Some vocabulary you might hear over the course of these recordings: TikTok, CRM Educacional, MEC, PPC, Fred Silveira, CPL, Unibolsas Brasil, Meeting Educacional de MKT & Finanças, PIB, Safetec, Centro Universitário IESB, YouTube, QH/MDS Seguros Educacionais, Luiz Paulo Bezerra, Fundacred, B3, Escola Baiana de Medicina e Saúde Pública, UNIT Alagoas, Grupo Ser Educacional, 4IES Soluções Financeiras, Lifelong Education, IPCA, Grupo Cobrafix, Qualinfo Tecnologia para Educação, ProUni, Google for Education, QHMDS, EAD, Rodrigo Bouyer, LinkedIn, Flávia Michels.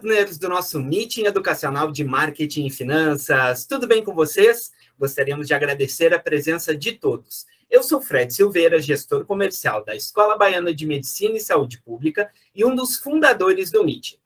partners do nosso Meeting Educacional de Marketing e Finanças. Tudo bem com vocês? Gostaríamos de agradecer a presença de todos. Eu sou Fred Silveira, gestor comercial da Escola Baiana de Medicina e Saúde Pública e um dos fundadores do Meeting.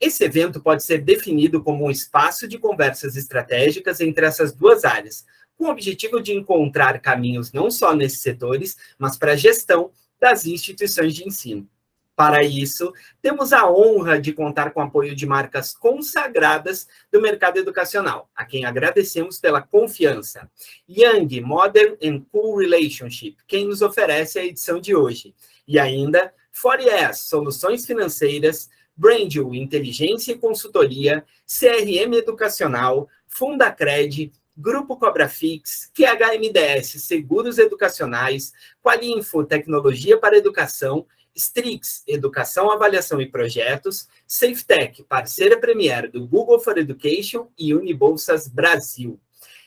Esse evento pode ser definido como um espaço de conversas estratégicas entre essas duas áreas, com o objetivo de encontrar caminhos não só nesses setores, mas para a gestão das instituições de ensino. Para isso, temos a honra de contar com o apoio de marcas consagradas do mercado educacional, a quem agradecemos pela confiança. Young Modern and Cool Relationship, quem nos oferece a edição de hoje. E ainda, 4IES Soluções Financeiras, BrandÜ Inteligência e Consultoria, CRM Educacional, Fundacred, Grupo Cobrafix, QHMDS, Seguros Educacionais, Qualinfo Tecnologia para Educação, Strix, Educação, Avaliação e Projetos, Safetec, parceira premier do Google for Education e Unibolsas Brasil.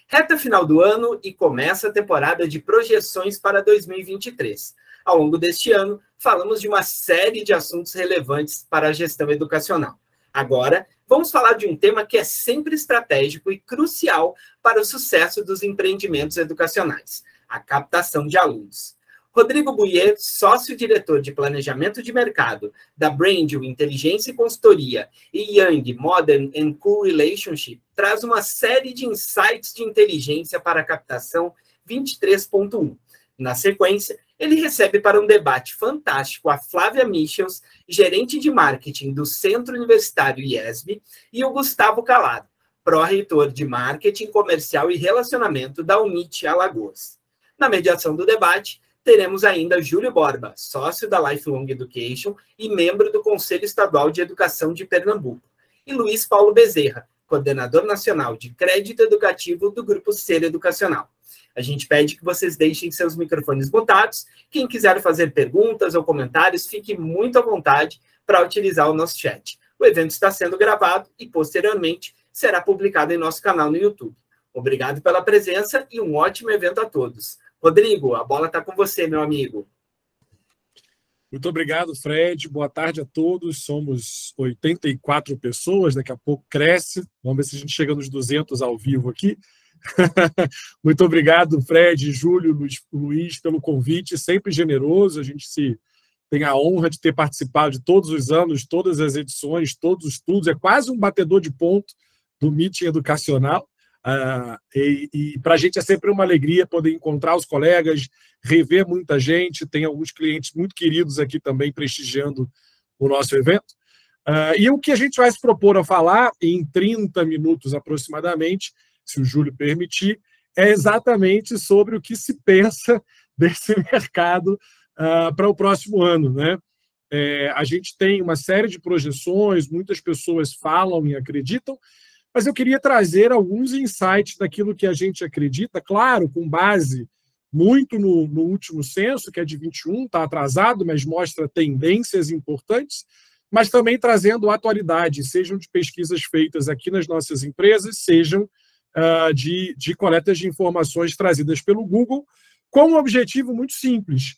Reta final do ano e começa a temporada de projeções para 2023. Ao longo deste ano, falamos de uma série de assuntos relevantes para a gestão educacional. Agora, vamos falar de um tema que é sempre estratégico e crucial para o sucesso dos empreendimentos educacionais, a captação de alunos. Rodrigo Bouyer, sócio-diretor de Planejamento de Mercado da BrandÜ Inteligência e Consultoria e Young Modern and Cool Relationship, traz uma série de insights de inteligência para a captação 23.1. Na sequência, ele recebe para um debate fantástico a Flávia Michels, gerente de marketing do Centro Universitário IESB, e o Gustavo Calado, pró-reitor de Marketing Comercial e Relacionamento da UNIT Alagoas. Na mediação do debate, teremos ainda Júlio Borba, sócio da Lifelong Education e membro do Conselho Estadual de Educação de Pernambuco, e Luiz Paulo Bezerra, coordenador nacional de crédito educativo do Grupo Ser Educacional. A gente pede que vocês deixem seus microfones mutados. Quem quiser fazer perguntas ou comentários, fique muito à vontade para utilizar o nosso chat. O evento está sendo gravado e, posteriormente, será publicado em nosso canal no YouTube. Obrigado pela presença e um ótimo evento a todos. Rodrigo, a bola está com você, meu amigo. Muito obrigado, Fred. Boa tarde a todos. Somos 84 pessoas, daqui a pouco cresce. Vamos ver se a gente chega nos 200 ao vivo aqui. Muito obrigado, Fred, Júlio, Luiz, pelo convite, sempre generoso. A gente tem a honra de ter participado de todos os anos, todas as edições, todos os estudos. É quase um batedor de ponto do Meeting Educacional. E para a gente é sempre uma alegria poder encontrar os colegas, rever muita gente. Tem alguns clientes muito queridos aqui também prestigiando o nosso evento. E o que a gente vai se propor a falar em 30 minutos aproximadamente, se o Júlio permitir, é exatamente sobre o que se pensa desse mercado para o próximo ano, né? A gente tem uma série de projeções, muitas pessoas falam e acreditam, mas eu queria trazer alguns insights daquilo que a gente acredita, claro, com base muito no último censo, que é de 21, está atrasado, mas mostra tendências importantes, mas também trazendo atualidade, sejam de pesquisas feitas aqui nas nossas empresas, sejam de coletas de informações trazidas pelo Google, com um objetivo muito simples,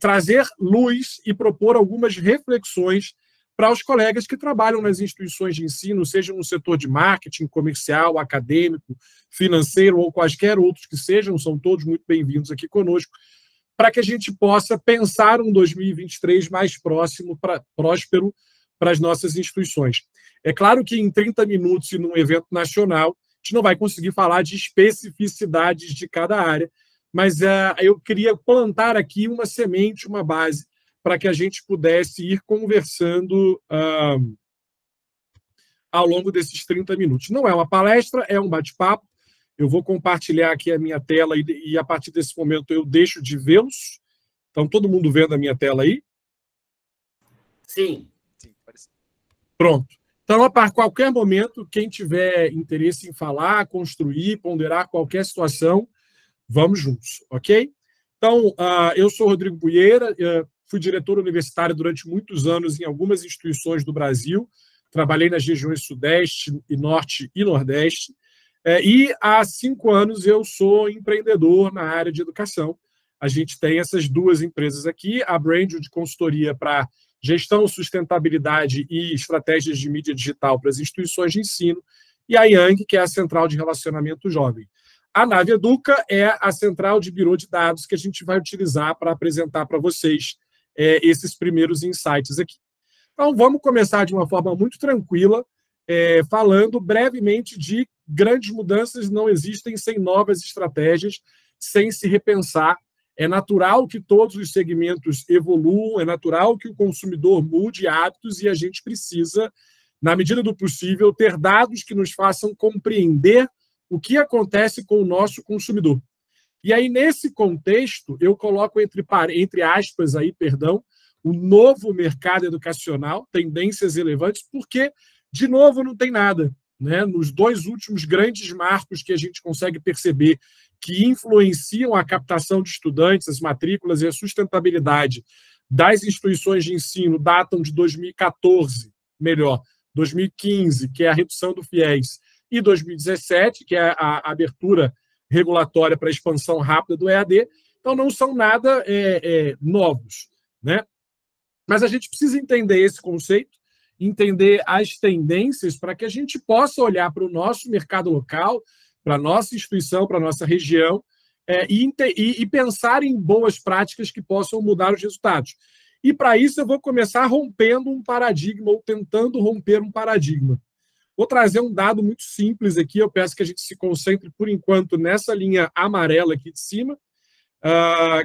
trazer luz e propor algumas reflexões para os colegas que trabalham nas instituições de ensino, seja no setor de marketing, comercial, acadêmico, financeiro ou quaisquer outros que sejam, são todos muito bem-vindos aqui conosco, para que a gente possa pensar um 2023 mais próspero para as nossas instituições. É claro que em 30 minutos e num evento nacional, a gente não vai conseguir falar de especificidades de cada área, mas eu queria plantar aqui uma semente, uma base, para que a gente pudesse ir conversando ao longo desses 30 minutos. Não é uma palestra, é um bate-papo. Eu vou compartilhar aqui a minha tela e a partir desse momento eu deixo de vê-los. Então, todo mundo vendo a minha tela aí? Sim. Sim, parece. Pronto. Então, a qualquer momento, quem tiver interesse em falar, construir, ponderar qualquer situação, vamos juntos, ok? Então, eu sou Rodrigo Bouyer, fui diretor universitário durante muitos anos em algumas instituições do Brasil, trabalhei nas regiões Sudeste, e Norte e Nordeste, e há 5 anos eu sou empreendedor na área de educação. A gente tem essas duas empresas aqui, a BrandÜ de consultoria para gestão, sustentabilidade e estratégias de mídia digital para as instituições de ensino, e a Young, que é a central de relacionamento jovem. A Nave Educa é a central de birô de dados que a gente vai utilizar para apresentar para vocês esses primeiros insights aqui. Então, vamos começar de uma forma muito tranquila, falando brevemente de grandes mudanças não existem sem novas estratégias, sem se repensar. É natural que todos os segmentos evoluam, é natural que o consumidor mude hábitos e a gente precisa, na medida do possível, ter dados que nos façam compreender o que acontece com o nosso consumidor. E aí, nesse contexto, eu coloco entre aspas aí, perdão, o novo mercado educacional, tendências relevantes, porque, de novo, não tem nada, né? Nos dois últimos grandes marcos que a gente consegue perceber que influenciam a captação de estudantes, as matrículas e a sustentabilidade das instituições de ensino datam de 2015, que é a redução do FIES, e 2017, que é a abertura regulatória para a expansão rápida do EAD. Então, não são nada novos, né? Mas a gente precisa entender esse conceito, entender as tendências para que a gente possa olhar para o nosso mercado local, para a nossa instituição, para a nossa região, e pensar em boas práticas que possam mudar os resultados. E, para isso, eu vou começar rompendo um paradigma, ou tentando romper um paradigma. Vou trazer um dado muito simples aqui, eu peço que a gente se concentre, por enquanto, nessa linha amarela aqui de cima,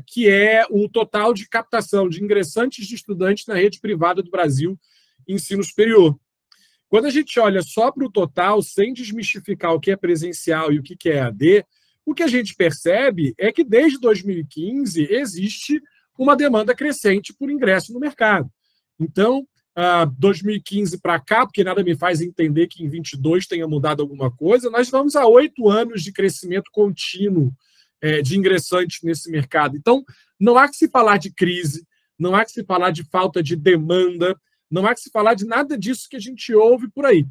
que é o total de captação de ingressantes de estudantes na rede privada do Brasil, ensino superior. Quando a gente olha só para o total, sem desmistificar o que é presencial e o que é EAD, o que a gente percebe é que desde 2015 existe uma demanda crescente por ingresso no mercado. Então, 2015 para cá, porque nada me faz entender que em 2022 tenha mudado alguma coisa, nós vamos a 8 anos de crescimento contínuo de ingressantes nesse mercado. Então, não há que se falar de crise, não há que se falar de falta de demanda, não há que se falar de nada disso que a gente ouve por aí.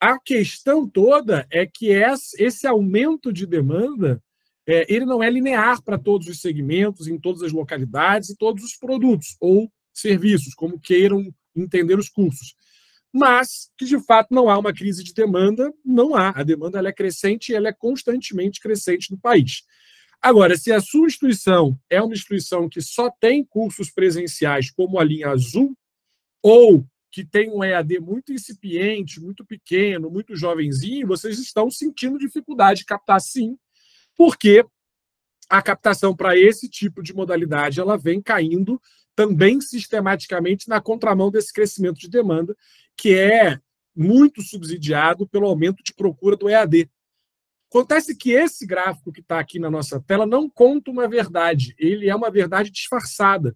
A questão toda é que esse aumento de demanda, ele não é linear para todos os segmentos, em todas as localidades e todos os produtos ou serviços, como queiram entender os cursos. Mas que, de fato, não há uma crise de demanda, não há. A demanda ela é crescente e ela é constantemente crescente no país. Agora, se a sua instituição é uma instituição que só tem cursos presenciais como a linha azul, ou que tem um EAD muito incipiente, muito pequeno, muito jovenzinho, vocês estão sentindo dificuldade de captar, sim, porque a captação para esse tipo de modalidade ela vem caindo também sistematicamente na contramão desse crescimento de demanda, que é muito subsidiado pelo aumento de procura do EAD. Acontece que esse gráfico que está aqui na nossa tela não conta uma verdade, ele é uma verdade disfarçada.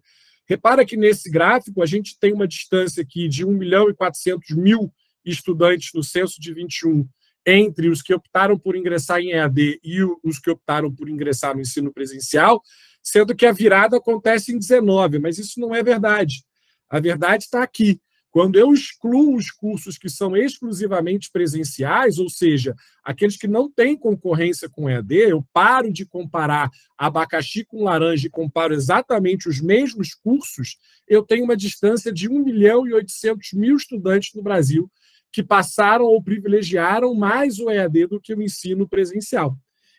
Repara que nesse gráfico a gente tem uma distância aqui de 1.400.000 estudantes no censo de 21 entre os que optaram por ingressar em EAD e os que optaram por ingressar no ensino presencial, sendo que a virada acontece em 19, mas isso não é verdade. A verdade está aqui. Quando eu excluo os cursos que são exclusivamente presenciais, ou seja, aqueles que não têm concorrência com EAD, eu paro de comparar abacaxi com laranja e comparo exatamente os mesmos cursos, eu tenho uma distância de 1.800.000 estudantes no Brasil que passaram ou privilegiaram mais o EAD do que o ensino presencial.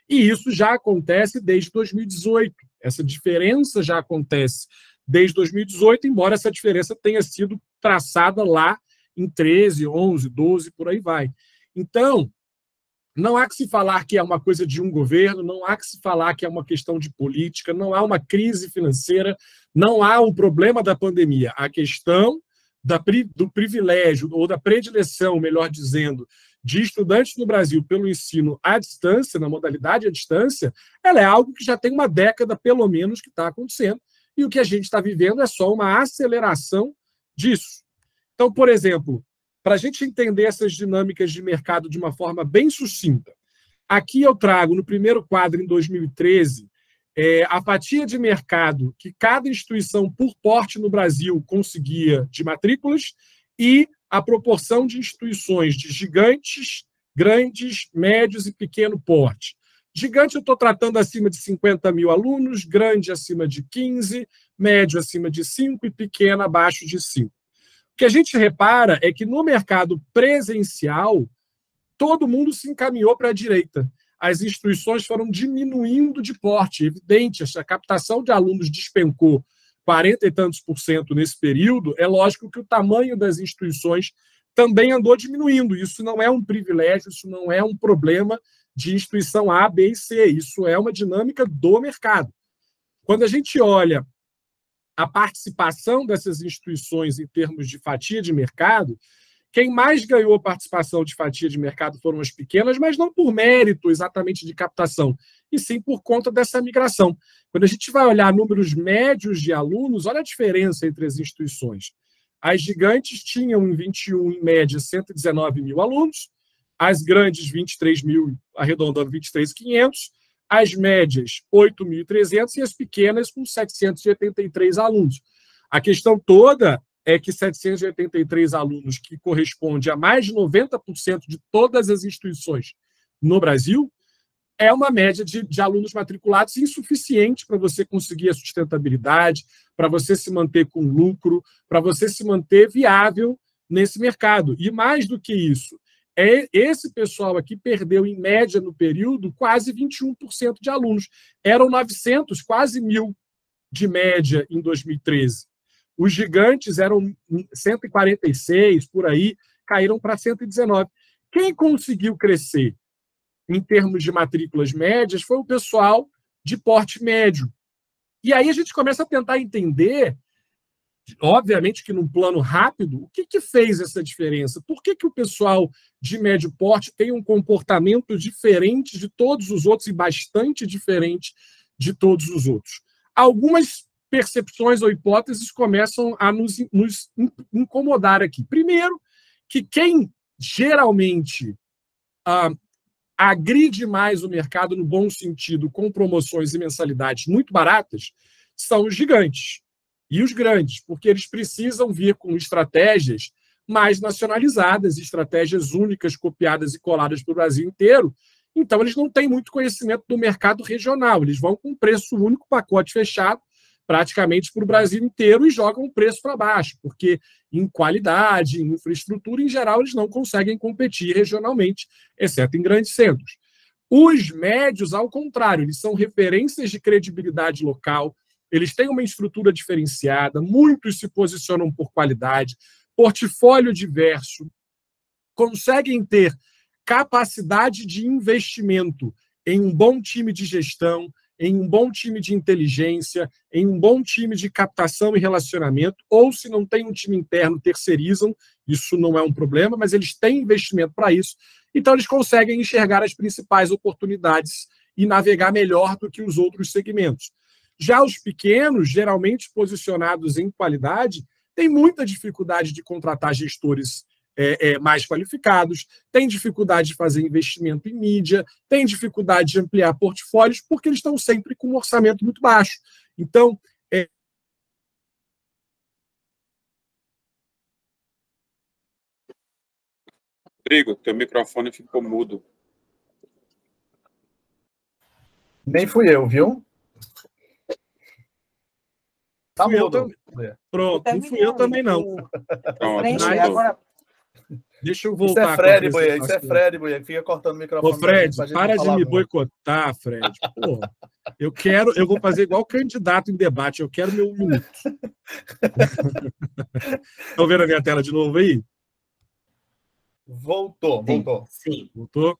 E isso já acontece desde 2018. Essa diferença já acontece desde 2018, embora essa diferença tenha sido traçada lá em 13, 11, 12, por aí vai. Então, não há que se falar que é uma coisa de um governo, não há que se falar que é uma questão de política, não há uma crise financeira, não há um problema da pandemia. A questão do privilégio, ou da predileção, melhor dizendo, de estudantes no Brasil pelo ensino à distância, na modalidade à distância, ela é algo que já tem uma década, pelo menos, que está acontecendo. E o que a gente está vivendo é só uma aceleração disso. Então, por exemplo, para a gente entender essas dinâmicas de mercado de uma forma bem sucinta, aqui eu trago no primeiro quadro, em 2013, a fatia de mercado que cada instituição por porte no Brasil conseguia de matrículas e a proporção de instituições de gigantes, grandes, médios e pequeno porte. Gigante eu estou tratando acima de 50.000 alunos, grande acima de 15, médio acima de 5 e pequeno abaixo de 5. que a gente repara é que no mercado presencial, todo mundo se encaminhou para a direita. As instituições foram diminuindo de porte, evidente, a captação de alunos despencou 40 e tantos % nesse período. É lógico que o tamanho das instituições também andou diminuindo. Isso não é um privilégio, isso não é um problema de instituição A, B e C, isso é uma dinâmica do mercado. Quando a gente olha a participação dessas instituições em termos de fatia de mercado, quem mais ganhou participação de fatia de mercado foram as pequenas, mas não por mérito exatamente de captação, e sim por conta dessa migração. Quando a gente vai olhar números médios de alunos, olha a diferença entre as instituições. As gigantes tinham em 21, em média, 119 mil alunos, as grandes 23 mil, arredondando 23.500, as médias 8.300 e as pequenas com 783 alunos. A questão toda é que 783 alunos, que corresponde a mais de 90% de todas as instituições no Brasil, é uma média de alunos matriculados insuficiente para você conseguir a sustentabilidade, para você se manter com lucro, para você se manter viável nesse mercado. E mais do que isso, esse pessoal aqui perdeu, em média, no período, quase 21% de alunos. Eram 900, quase 1.000 de média em 2013. Os gigantes eram 146, por aí, caíram para 119. Quem conseguiu crescer em termos de matrículas médias foi o pessoal de porte médio. E aí a gente começa a tentar entender, obviamente que num plano rápido, o que fez essa diferença? Por que o pessoal de médio porte tem um comportamento diferente de todos os outros e bastante diferente de todos os outros? Algumas percepções ou hipóteses começam a nos incomodar aqui. Primeiro, que quem geralmente agride mais o mercado, no bom sentido, com promoções e mensalidades muito baratas, são os gigantes e os grandes, porque eles precisam vir com estratégias mais nacionalizadas, estratégias únicas, copiadas e coladas para o Brasil inteiro. Então, eles não têm muito conhecimento do mercado regional, eles vão com preço único, pacote fechado, praticamente para o Brasil inteiro, e jogam o preço para baixo, porque em qualidade, em infraestrutura, em geral, eles não conseguem competir regionalmente, exceto em grandes centros. Os médios, ao contrário, eles são referências de credibilidade local, eles têm uma estrutura diferenciada, muitos se posicionam por qualidade, portfólio diverso, conseguem ter capacidade de investimento em um bom time de gestão, em um bom time de inteligência, em um bom time de captação e relacionamento, ou se não tem um time interno, terceirizam, isso não é um problema, mas eles têm investimento para isso, então eles conseguem enxergar as principais oportunidades e navegar melhor do que os outros segmentos. Já os pequenos, geralmente posicionados em qualidade, têm muita dificuldade de contratar gestores mais qualificados, tem dificuldade de fazer investimento em mídia, tem dificuldade de ampliar portfólios, porque eles estão sempre com um orçamento muito baixo. Então, Rodrigo, teu microfone ficou mudo. Nem fui eu, viu? Tá mudo. Pronto, não fui eu também não. Pronto, agora... Deixa eu voltar. Isso é Fred, Bouyer, isso é Fred, Bouyer, fica cortando o microfone. Ô, Fred, para de me boicotar, Fred. Pô, eu vou fazer igual candidato em debate, eu quero meu minuto. Estão vendo a minha tela de novo aí? Voltou, voltou. Sim. Voltou?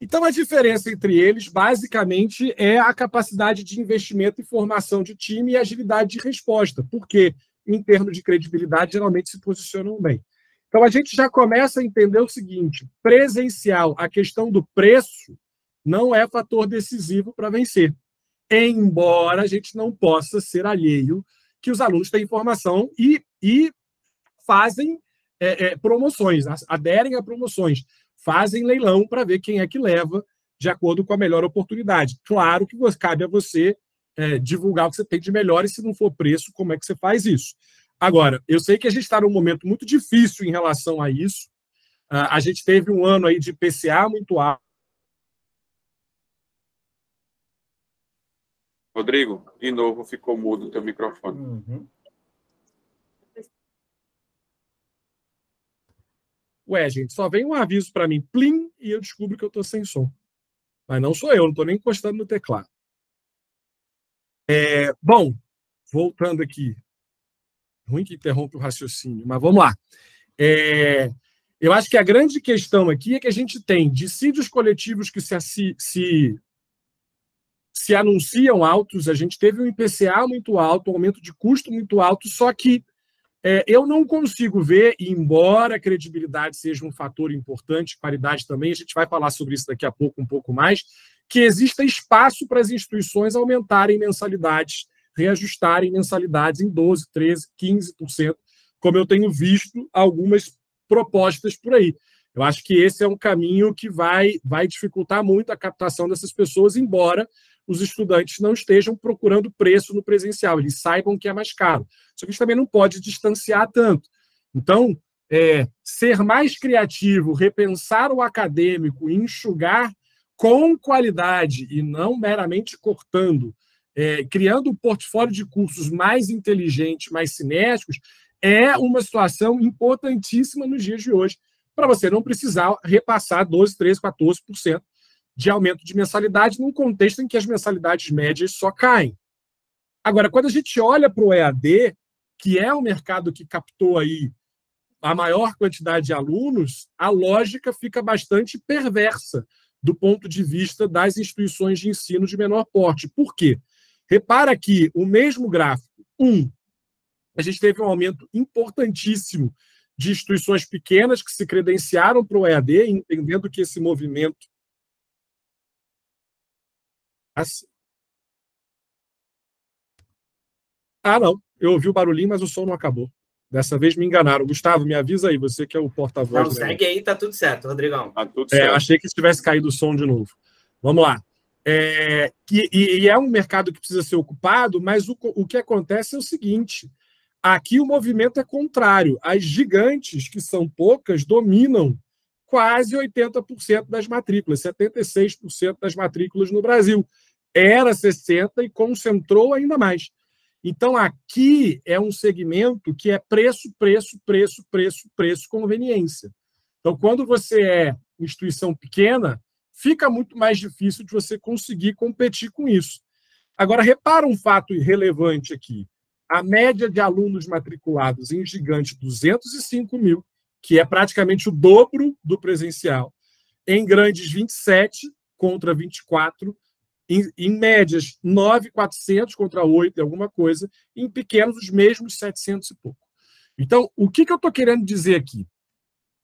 Então, a diferença entre eles, basicamente, é a capacidade de investimento e formação de time e agilidade de resposta, porque, em termos de credibilidade, geralmente se posicionam bem. Então, a gente já começa a entender o seguinte: presencial, a questão do preço não é fator decisivo para vencer, embora a gente não possa ser alheio que os alunos têm informação e fazem promoções, aderem a promoções, fazem leilão para ver quem é que leva de acordo com a melhor oportunidade. Claro que cabe a você divulgar o que você tem de melhor, e se não for preço, como é que você faz isso? Agora, eu sei que a gente está num momento muito difícil em relação a isso. A gente teve um ano aí de IPCA muito alto. Rodrigo, de novo ficou mudo o teu microfone. Uhum. Ué, gente, só vem um aviso para mim, plim, e eu descubro que eu estou sem som. Mas não sou eu, não estou nem encostando no teclado. Bom, voltando aqui. Ruim que interrompe o raciocínio, mas vamos lá. Eu acho que a grande questão aqui é que a gente tem dissídios coletivos que se anunciam altos, a gente teve um IPCA muito alto, um aumento de custo muito alto, só que eu não consigo ver, e embora a credibilidade seja um fator importante, qualidade também, a gente vai falar sobre isso daqui a pouco, um pouco mais, que exista espaço para as instituições aumentarem mensalidades, reajustarem mensalidades em 12%, 13%, 15%, como eu tenho visto algumas propostas por aí. Eu acho que esse é um caminho que vai dificultar muito a captação dessas pessoas, embora os estudantes não estejam procurando preço no presencial, eles saibam que é mais caro. Só que a gente também não pode distanciar tanto. Então, ser mais criativo, repensar o acadêmico, enxugar com qualidade e não meramente cortando, criando um portfólio de cursos mais inteligente, mais cinéticos, é uma situação importantíssima nos dias de hoje, para você não precisar repassar 12%, 13%, 14% de aumento de mensalidade num contexto em que as mensalidades médias só caem. Agora, quando a gente olha para o EAD, que é o mercado que captou aí a maior quantidade de alunos, a lógica fica bastante perversa do ponto de vista das instituições de ensino de menor porte. Por quê? Repara que o mesmo gráfico, a gente teve um aumento importantíssimo de instituições pequenas que se credenciaram para o EAD, entendendo que esse movimento... Ah, não. Eu ouvi o barulhinho, mas o som não acabou. Dessa vez me enganaram. Gustavo, me avisa aí, você que é o porta-voz. Não, segue aí, tá tudo certo, Rodrigão. Tá tudo certo. Eu achei que tivesse caído o som de novo. Vamos lá. E é um mercado que precisa ser ocupado, mas o que acontece é o seguinte... Aqui o movimento é contrário. As gigantes, que são poucas, dominam quase 80% das matrículas, 76% das matrículas no Brasil. Era 60% e concentrou ainda mais. Então, aqui é um segmento que é preço, preço, preço, preço, preço, conveniência. Então, quando você é instituição pequena, fica muito mais difícil de você conseguir competir com isso. Agora, repara um fato relevante aqui. A média de alunos matriculados em gigante, 205 mil, que é praticamente o dobro do presencial. Em grandes, 27 contra 24. Em médias, 9.400 contra 8, alguma coisa. Em pequenos, os mesmos 700 e pouco. Então, o que eu estou querendo dizer aqui?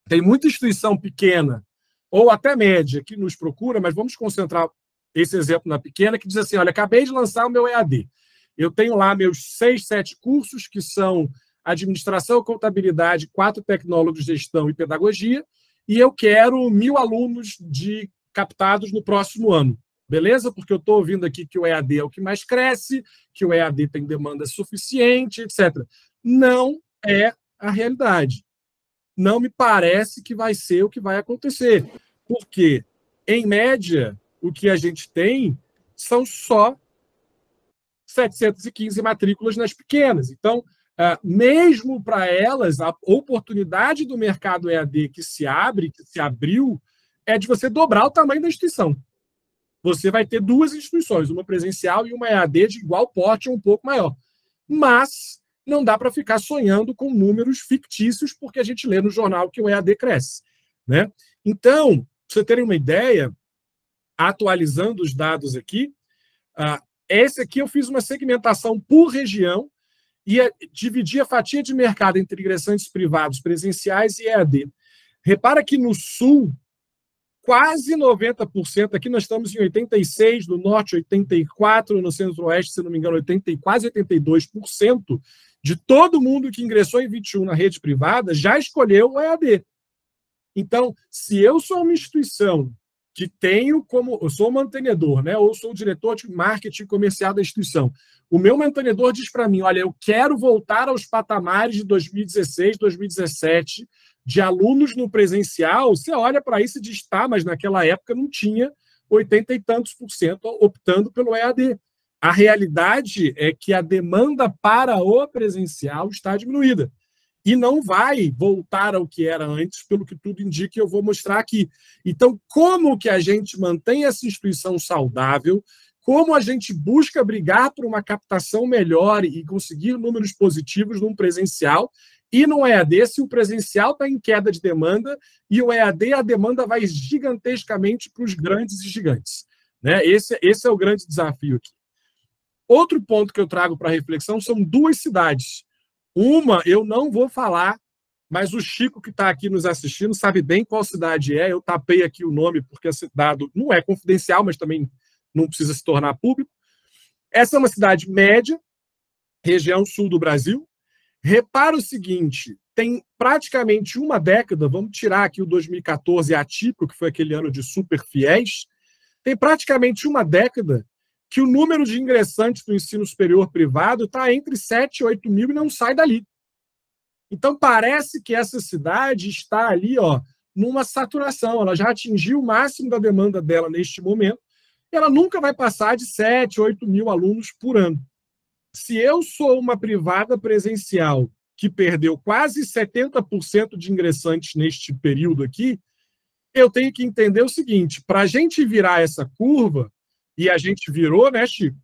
Tem muita instituição pequena, ou até média, que nos procura, mas vamos concentrar esse exemplo na pequena, que diz assim, olha, acabei de lançar o meu EAD. Eu tenho lá meus 6, 7 cursos, que são administração, contabilidade, 4 tecnólogos, gestão e pedagogia, e eu quero 1.000 alunos captados no próximo ano. Beleza? Porque eu estou ouvindo aqui que o EAD é o que mais cresce, que o EAD tem demanda suficiente, etc. Não é a realidade. Não me parece que vai ser o que vai acontecer. Porque, em média, o que a gente tem são só 715 matrículas nas pequenas. Então, mesmo para elas, a oportunidade do mercado EAD que se abre, que se abriu, é de você dobrar o tamanho da instituição. Você vai ter duas instituições, uma presencial e uma EAD de igual porte ou um pouco maior. Mas não dá para ficar sonhando com números fictícios, porque a gente lê no jornal que o EAD cresce, né? Então, para você terem uma ideia, atualizando os dados aqui, esse aqui eu fiz uma segmentação por região e dividi a fatia de mercado entre ingressantes privados presenciais e EAD. Repara que no sul, quase 90%, aqui nós estamos em 86%, no norte 84%, no centro-oeste, se não me engano, quase 82% de todo mundo que ingressou em 21 na rede privada já escolheu o EAD. Então, se eu sou uma instituição que tenho como... Eu sou mantenedor, né? Ou sou o diretor de marketing comercial da instituição. O meu mantenedor diz para mim, olha, eu quero voltar aos patamares de 2016, 2017, de alunos no presencial. Você olha para isso e diz, tá, mas naquela época não tinha 80 e tantos % optando pelo EAD. A realidade é que a demanda para o presencial está diminuída. e não vai voltar ao que era antes, pelo que tudo indica, e eu vou mostrar aqui. Então, como que a gente mantém essa instituição saudável? Como a gente busca brigar por uma captação melhor e conseguir números positivos num presencial e num EAD, se o presencial está em queda de demanda e o EAD, a demanda vai gigantescamente para os grandes e gigantes, né? Esse é o grande desafio aqui. Outro ponto que eu trago para reflexão são duas cidades. Uma, eu não vou falar, mas o Chico que está aqui nos assistindo sabe bem qual cidade é. Eu tapei aqui o nome porque esse dado não é confidencial, mas também não precisa se tornar público. Essa é uma cidade média, região sul do Brasil. Repara o seguinte, tem praticamente uma década, vamos tirar aqui o 2014 atípico, que foi aquele ano de super fiéis, tem praticamente uma década que o número de ingressantes do ensino superior privado está entre 7 e 8 mil e não sai dali. Então, parece que essa cidade está ali, ó, numa saturação, ela já atingiu o máximo da demanda dela neste momento, ela nunca vai passar de 7, 8 mil alunos por ano. Se eu sou uma privada presencial que perdeu quase 70% de ingressantes neste período aqui, eu tenho que entender o seguinte, para a gente virar essa curva, e a gente virou, né, Chico?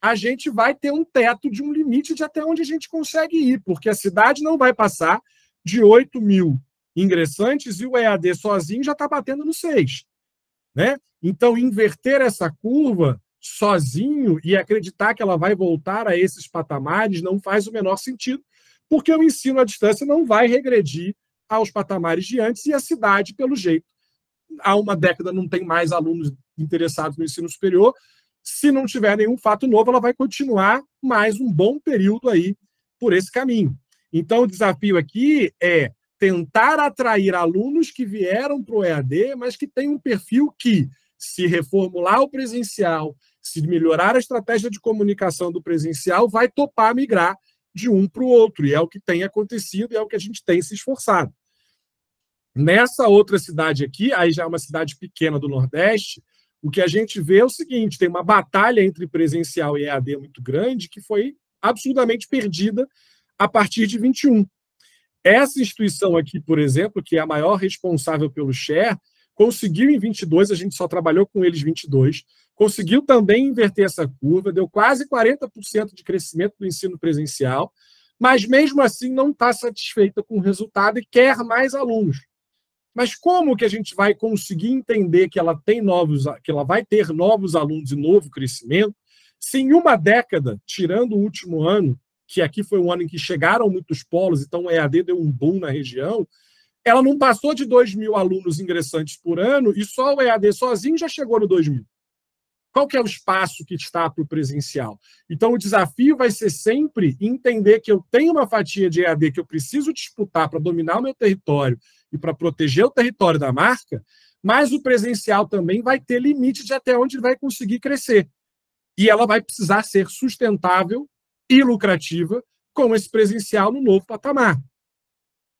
A gente vai ter um teto de um limite de até onde a gente consegue ir, porque a cidade não vai passar de 8 mil ingressantes e o EAD sozinho já está batendo no 6. Né? Então, inverter essa curva sozinho e acreditar que ela vai voltar a esses patamares não faz o menor sentido, porque o ensino à distância não vai regredir aos patamares de antes e a cidade, pelo jeito, há uma década não tem mais alunos interessados no ensino superior. Se não tiver nenhum fato novo, ela vai continuar mais um bom período aí por esse caminho. Então, o desafio aqui é tentar atrair alunos que vieram para o EAD, mas que tem um perfil que, se reformular o presencial, se melhorar a estratégia de comunicação do presencial, vai topar migrar de um para o outro. E é o que tem acontecido e é o que a gente tem se esforçado. Nessa outra cidade aqui, aí já é uma cidade pequena do Nordeste, o que a gente vê é o seguinte, tem uma batalha entre presencial e EAD muito grande que foi absurdamente perdida a partir de 21. Essa instituição aqui, por exemplo, que é a maior responsável pelo share, conseguiu em 22, a gente só trabalhou com eles 22, conseguiu também inverter essa curva, deu quase 40% de crescimento do ensino presencial, mas mesmo assim não está satisfeita com o resultado e quer mais alunos. Mas como que a gente vai conseguir entender que ela tem novos, que ela vai ter novos alunos e novo crescimento, se em uma década, tirando o último ano, que aqui foi um ano em que chegaram muitos polos, então o EAD deu um boom na região, ela não passou de 2 mil alunos ingressantes por ano e só o EAD sozinho já chegou no 2 mil. Qual que é o espaço que está para o presencial? Então, o desafio vai ser sempre entender que eu tenho uma fatia de EAD que eu preciso disputar para dominar o meu território e para proteger o território da marca, mas o presencial também vai ter limite de até onde vai conseguir crescer. E ela vai precisar ser sustentável e lucrativa com esse presencial no novo patamar.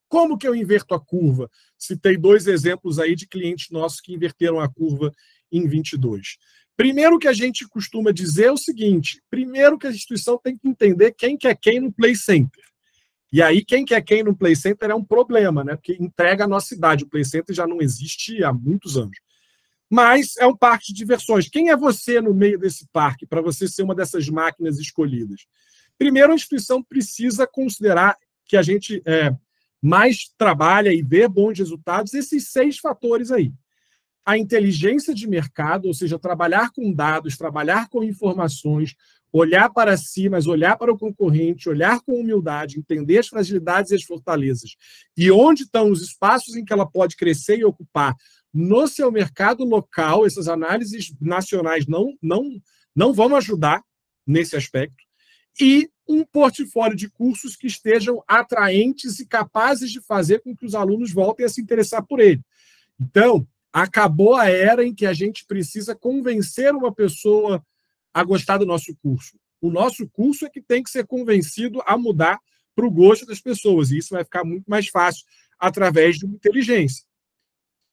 Como que eu inverto a curva? Citei dois exemplos aí de clientes nossos que inverteram a curva em 22. Primeiro que a gente costuma dizer é o seguinte, primeiro que a instituição tem que entender quem que é quem no Play Center. E aí quem que é quem no Play Center é um problema, né? Porque entrega a nossa idade, o Play Center já não existe há muitos anos. Mas é um parque de diversões. Quem é você no meio desse parque para você ser uma dessas máquinas escolhidas? Primeiro, a instituição precisa considerar que a gente mais trabalha e vê bons resultados, esses 6 fatores aí. A inteligência de mercado, ou seja, trabalhar com dados, trabalhar com informações, olhar para si, mas olhar para o concorrente, olhar com humildade, entender as fragilidades e as fortalezas. E onde estão os espaços em que ela pode crescer e ocupar no seu mercado local, essas análises nacionais não vão ajudar nesse aspecto. E um portfólio de cursos que estejam atraentes e capazes de fazer com que os alunos voltem a se interessar por ele. Então, acabou a era em que a gente precisa convencer uma pessoa a gostar do nosso curso. O nosso curso é que tem que ser convencido a mudar para o gosto das pessoas, e isso vai ficar muito mais fácil através de uma inteligência.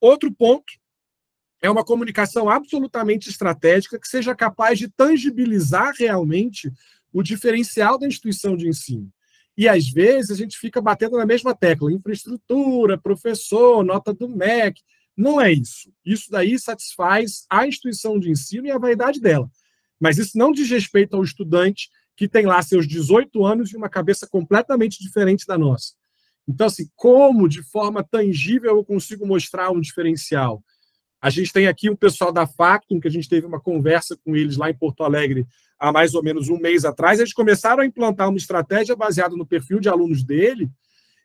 Outro ponto é uma comunicação absolutamente estratégica que seja capaz de tangibilizar realmente o diferencial da instituição de ensino. E, às vezes, a gente fica batendo na mesma tecla. Infraestrutura, professor, nota do MEC. Não é isso. Isso daí satisfaz a instituição de ensino e a vaidade dela. Mas isso não diz respeito ao estudante que tem lá seus 18 anos e uma cabeça completamente diferente da nossa. Então, assim, como de forma tangível eu consigo mostrar um diferencial? A gente tem aqui um pessoal da Factum, que a gente teve uma conversa com eles lá em Porto Alegre há mais ou menos um mês atrás. Eles começaram a implantar uma estratégia baseada no perfil de alunos dele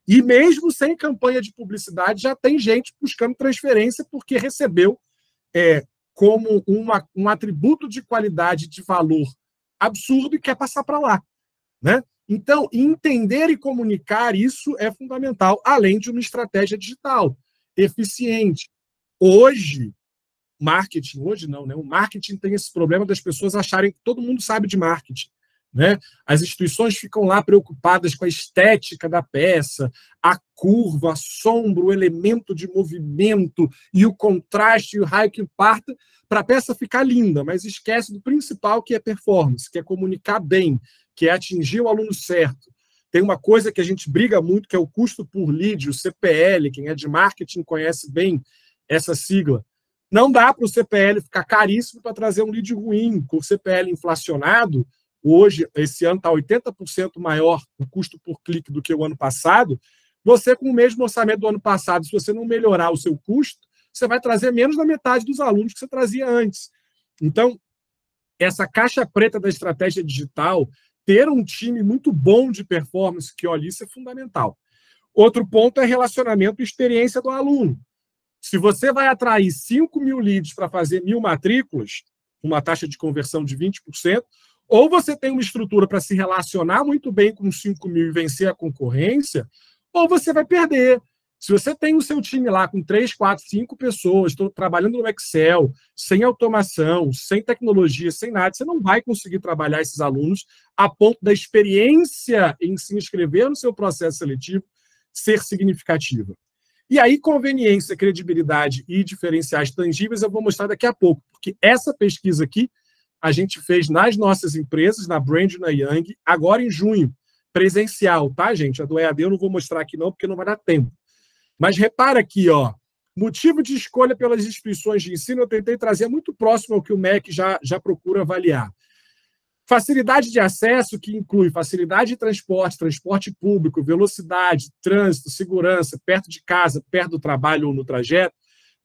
e mesmo sem campanha de publicidade já tem gente buscando transferência porque recebeu como um atributo de qualidade de valor absurdo e quer passar para lá, né? Então, entender e comunicar isso é fundamental, além de uma estratégia digital eficiente. Hoje, marketing, hoje não, né? O marketing tem esse problema das pessoas acharem que todo mundo sabe de marketing, né? As instituições ficam lá preocupadas com a estética da peça, a curva, a sombra, o elemento de movimento e o contraste e o raio que parta para a peça ficar linda, mas esquece do principal, que é performance, que é comunicar bem, que é atingir o aluno certo. Tem uma coisa que a gente briga muito, que é o custo por lead, o CPL, quem é de marketing conhece bem essa sigla. Não dá para o CPL ficar caríssimo para trazer um lead ruim. Com o CPL inflacionado, hoje, esse ano está 80% maior o custo por clique do que o ano passado. Você, com o mesmo orçamento do ano passado, se você não melhorar o seu custo, você vai trazer menos da metade dos alunos que você trazia antes. Então, essa caixa preta da estratégia digital, ter um time muito bom de performance que olha isso é fundamental. Outro ponto é relacionamento e experiência do aluno. Se você vai atrair 5 mil leads para fazer 1.000 matrículas, uma taxa de conversão de 20%, ou você tem uma estrutura para se relacionar muito bem com 5 mil e vencer a concorrência, ou você vai perder. Se você tem o seu time lá com 3, 4, 5 pessoas, trabalhando no Excel, sem automação, sem tecnologia, sem nada, você não vai conseguir trabalhar esses alunos a ponto da experiência em se inscrever no seu processo seletivo ser significativa. E aí, conveniência, credibilidade e diferenciais tangíveis eu vou mostrar daqui a pouco, porque essa pesquisa aqui a gente fez nas nossas empresas, na BrandÜ e na Young, agora em junho, presencial, tá, gente? A do EAD eu não vou mostrar aqui não, porque não vai dar tempo. Mas repara aqui, ó, motivo de escolha pelas instituições de ensino eu tentei trazer muito próximo ao que o MEC já procura avaliar. Facilidade de acesso, que inclui facilidade de transporte, transporte público, velocidade, trânsito, segurança, perto de casa, perto do trabalho ou no trajeto,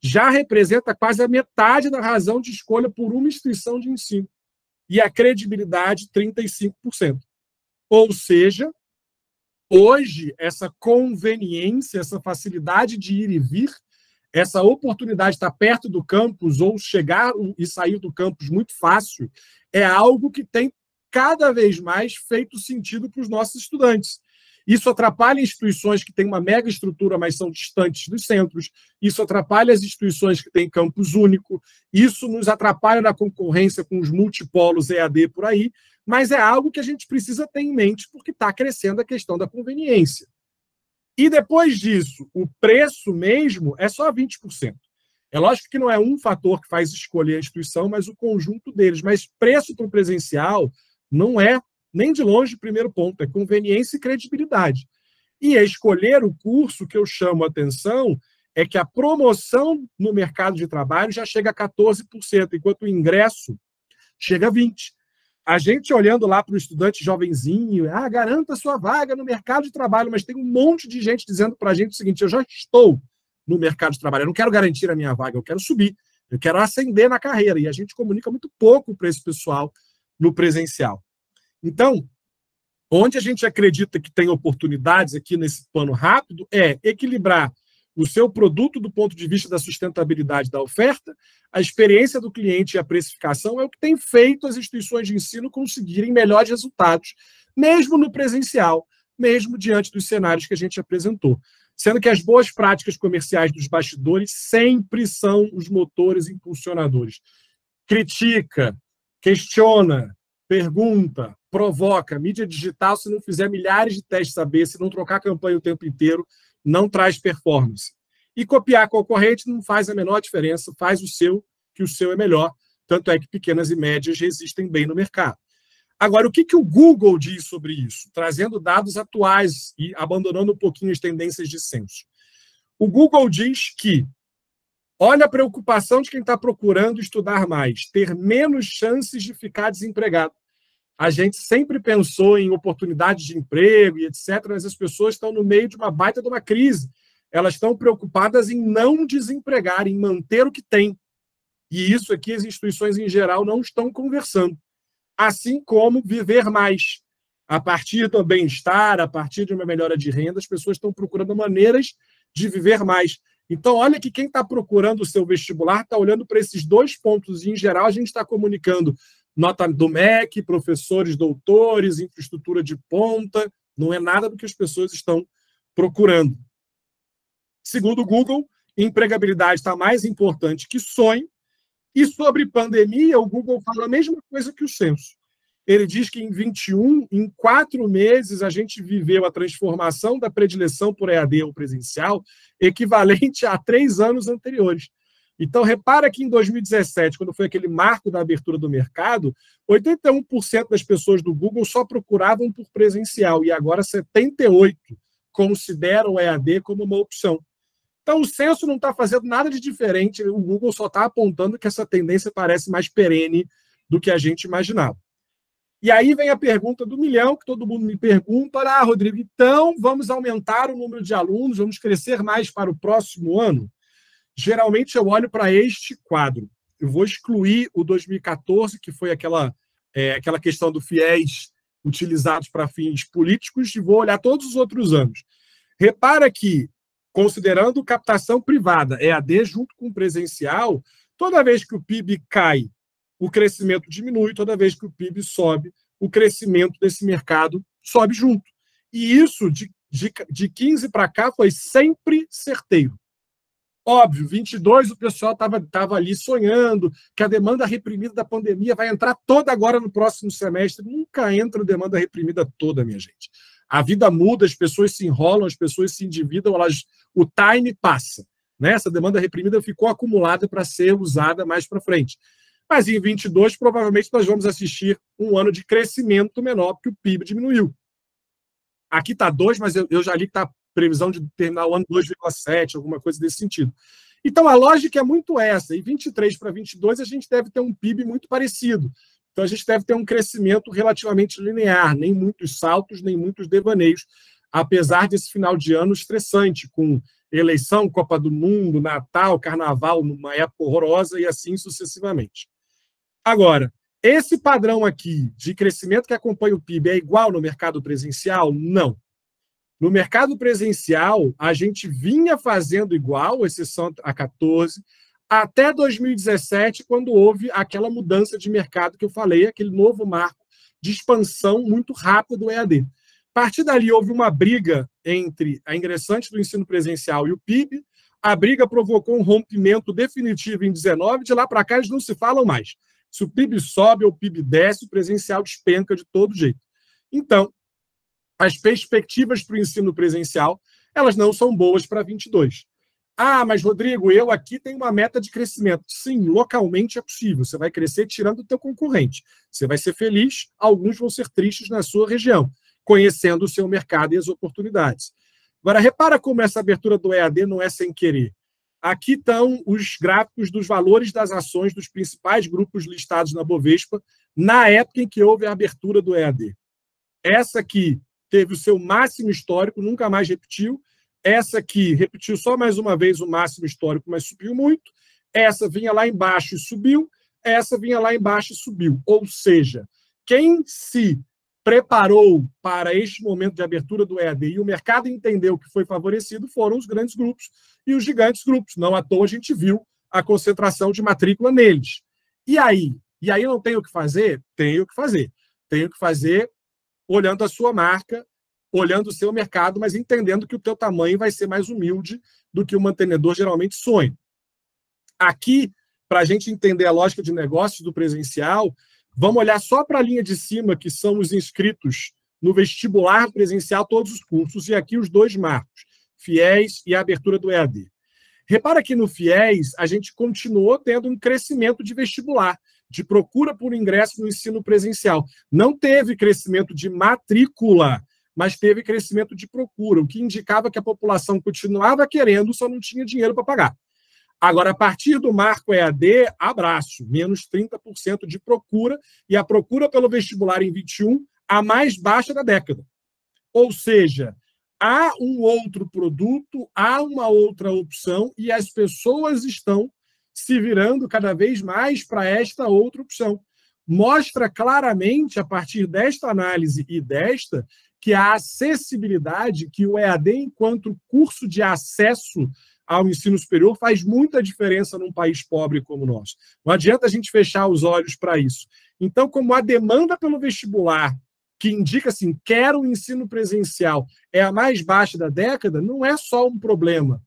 já representa quase a metade da razão de escolha por uma instituição de ensino. E a credibilidade, 35%. Ou seja, hoje, essa conveniência, essa facilidade de ir e vir, essa oportunidade de estar perto do campus ou chegar e sair do campus muito fácil, é algo que tem cada vez mais feito sentido para os nossos estudantes. Isso atrapalha instituições que têm uma mega estrutura, mas são distantes dos centros. Isso atrapalha as instituições que têm campus único. Isso nos atrapalha na concorrência com os multipolos EAD por aí, mas é algo que a gente precisa ter em mente porque está crescendo a questão da conveniência. E depois disso, o preço mesmo é só 20%. É lógico que não é um fator que faz escolher a instituição, mas o conjunto deles. Mas preço para o presencial não é, nem de longe, o primeiro ponto. É conveniência e credibilidade. E escolher o curso, que eu chamo a atenção, é que a promoção no mercado de trabalho já chega a 14%, enquanto o ingresso chega a 20%. A gente olhando lá para o estudante jovenzinho, garanta sua vaga no mercado de trabalho, mas tem um monte de gente dizendo para a gente o seguinte: eu já estou no mercado de trabalho, eu não quero garantir a minha vaga, eu quero subir, eu quero ascender na carreira. E a gente comunica muito pouco para esse pessoal no presencial. Então, onde a gente acredita que tem oportunidades aqui nesse pano rápido é equilibrar o seu produto do ponto de vista da sustentabilidade da oferta, a experiência do cliente e a precificação é o que tem feito as instituições de ensino conseguirem melhores resultados, mesmo no presencial, mesmo diante dos cenários que a gente apresentou. Sendo que as boas práticas comerciais dos bastidores sempre são os motores impulsionadores. Critica, questiona, pergunta, provoca. Mídia digital, se não fizer milhares de testes AB, se não trocar campanha o tempo inteiro, não traz performance. E copiar a concorrente não faz a menor diferença, faz o seu, que o seu é melhor, tanto é que pequenas e médias resistem bem no mercado. Agora, o que o Google diz sobre isso? Trazendo dados atuais e abandonando um pouquinho as tendências de censo. O Google diz que, olha a preocupação de quem está procurando estudar mais, ter menos chances de ficar desempregado. A gente sempre pensou em oportunidades de emprego e etc., mas as pessoas estão no meio de uma baita de uma crise. Elas estão preocupadas em não desempregar, em manter o que tem. E isso aqui as instituições em geral não estão conversando. Assim como viver mais. A partir do bem-estar, a partir de uma melhora de renda, as pessoas estão procurando maneiras de viver mais. Então, olha que quem está procurando o seu vestibular está olhando para esses dois pontos. E, em geral, a gente está comunicando nota do MEC, professores, doutores, infraestrutura de ponta. Não é nada do que as pessoas estão procurando. Segundo o Google, empregabilidade está mais importante que sonho. E sobre pandemia, o Google fala a mesma coisa que o censo. Ele diz que em 21, em 4 meses, a gente viveu a transformação da predileção por EAD ou presencial equivalente a 3 anos anteriores. Então, repara que em 2017, quando foi aquele marco da abertura do mercado, 81% das pessoas do Google só procuravam por presencial e agora 78% consideram o EAD como uma opção. Então, o censo não está fazendo nada de diferente, o Google só está apontando que essa tendência parece mais perene do que a gente imaginava. E aí vem a pergunta do milhão, que todo mundo me pergunta, ah, Rodrigo, então vamos aumentar o número de alunos, vamos crescer mais para o próximo ano? Geralmente eu olho para este quadro, eu vou excluir o 2014, que foi aquela questão do FIES utilizados para fins políticos, e vou olhar todos os outros anos. Repara que, considerando captação privada, EAD junto com presencial, toda vez que o PIB cai, o crescimento diminui, toda vez que o PIB sobe, o crescimento desse mercado sobe junto. E isso, de 15 para cá, foi sempre certeiro. Óbvio, 22 o pessoal estava ali sonhando que a demanda reprimida da pandemia vai entrar toda agora no próximo semestre. Nunca entra demanda reprimida toda, minha gente. A vida muda, as pessoas se enrolam, as pessoas se endividam, o time passa. Né? Essa demanda reprimida ficou acumulada para ser usada mais para frente. Mas em 22, provavelmente, nós vamos assistir um ano de crescimento menor, porque o PIB diminuiu. Aqui está 2, mas eu já li que está a previsão de terminar o ano 2,7, alguma coisa desse sentido. Então, a lógica é muito essa. Em 23 para 22, a gente deve ter um PIB muito parecido. Então, a gente deve ter um crescimento relativamente linear, nem muitos saltos, nem muitos devaneios, apesar desse final de ano estressante, com eleição, Copa do Mundo, Natal, Carnaval, numa época horrorosa e assim sucessivamente. Agora, esse padrão aqui de crescimento que acompanha o PIB é igual no mercado presencial? Não. No mercado presencial, a gente vinha fazendo igual, exceção a 14, até 2017, quando houve aquela mudança de mercado que eu falei, aquele novo marco de expansão muito rápida do EAD. A partir dali, houve uma briga entre a ingressante do ensino presencial e o PIB. A briga provocou um rompimento definitivo em 19, de lá para cá eles não se falam mais. Se o PIB sobe ou o PIB desce, o presencial despenca de todo jeito. Então, as perspectivas para o ensino presencial, elas não são boas para 22. Ah, mas Rodrigo, eu aqui tenho uma meta de crescimento. Sim, localmente é possível. Você vai crescer tirando o teu concorrente. Você vai ser feliz, alguns vão ser tristes na sua região, conhecendo o seu mercado e as oportunidades. Agora, repara como essa abertura do EAD não é sem querer. Aqui estão os gráficos dos valores das ações dos principais grupos listados na Bovespa na época em que houve a abertura do EAD. Essa aqui teve o seu máximo histórico, nunca mais repetiu. Essa aqui repetiu só mais uma vez o máximo histórico, mas subiu muito. Essa vinha lá embaixo e subiu. Essa vinha lá embaixo e subiu. Ou seja, quem se preparou para este momento de abertura do EAD e o mercado entendeu que foi favorecido foram os grandes grupos e os gigantes grupos. Não à toa a gente viu a concentração de matrícula neles. E aí não tem o que fazer? Tenho o que fazer. Tenho que fazer olhando a sua marca, olhando o seu mercado, mas entendendo que o teu tamanho vai ser mais humilde do que o mantenedor geralmente sonha. Aqui, para a gente entender a lógica de negócios do presencial, vamos olhar só para a linha de cima, que são os inscritos no vestibular presencial, todos os cursos, e aqui os dois marcos, FIES e a abertura do EAD. Repara que no FIES, a gente continuou tendo um crescimento de vestibular, de procura por ingresso no ensino presencial. Não teve crescimento de matrícula, mas teve crescimento de procura, o que indicava que a população continuava querendo, só não tinha dinheiro para pagar. Agora, a partir do marco EAD, abraço, menos 30% de procura, e a procura pelo vestibular em 21, a mais baixa da década. Ou seja, há um outro produto, há uma outra opção, e as pessoas estão se virando cada vez mais para esta outra opção. Mostra claramente, a partir desta análise e desta, que a acessibilidade, que o EAD, enquanto curso de acesso ao ensino superior, faz muita diferença num país pobre como o nosso. Não adianta a gente fechar os olhos para isso. Então, como a demanda pelo vestibular, que indica assim, quero o ensino presencial, é a mais baixa da década, não é só um problema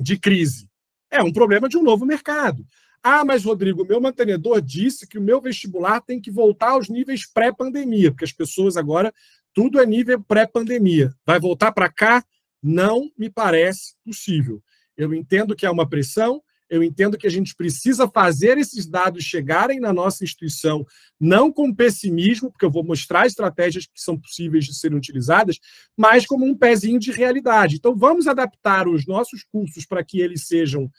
de crise. É um problema de um novo mercado. Ah, mas, Rodrigo, meu mantenedor disse que o meu vestibular tem que voltar aos níveis pré-pandemia, porque as pessoas agora, tudo é nível pré-pandemia. Vai voltar para cá? Não me parece possível. Eu entendo que há uma pressão, eu entendo que a gente precisa fazer esses dados chegarem na nossa instituição, não com pessimismo, porque eu vou mostrar estratégias que são possíveis de serem utilizadas, mas como um pezinho de realidade. Então, vamos adaptar os nossos cursos para que eles sejam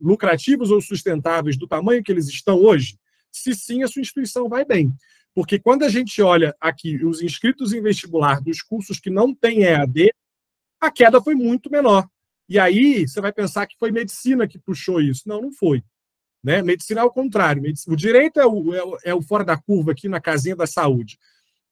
lucrativos ou sustentáveis do tamanho que eles estão hoje? Se sim, a sua instituição vai bem. Porque quando a gente olha aqui os inscritos em vestibular dos cursos que não têm EAD, a queda foi muito menor. E aí, você vai pensar que foi medicina que puxou isso. Não, não foi. Né? Medicina é o contrário. O direito é o fora da curva aqui na casinha da saúde.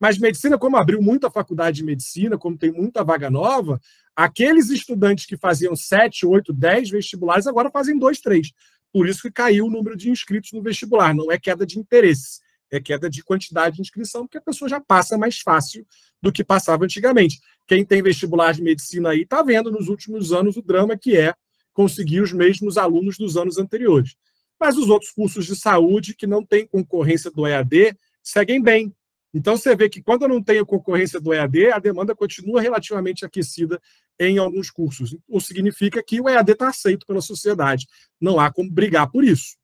Mas medicina, como abriu muita faculdade de medicina, como tem muita vaga nova, aqueles estudantes que faziam 7, 8, 10 vestibulares, agora fazem 2, 3. Por isso que caiu o número de inscritos no vestibular. Não é queda de interesse, é queda de quantidade de inscrição, porque a pessoa já passa mais fácil do que passava antigamente. Quem tem vestibular de medicina aí está vendo nos últimos anos o drama que é conseguir os mesmos alunos dos anos anteriores. Mas os outros cursos de saúde que não têm concorrência do EAD seguem bem. Então você vê que quando eu não tenho concorrência do EAD, a demanda continua relativamente aquecida em alguns cursos. O que significa que o EAD está aceito pela sociedade. Não há como brigar por isso.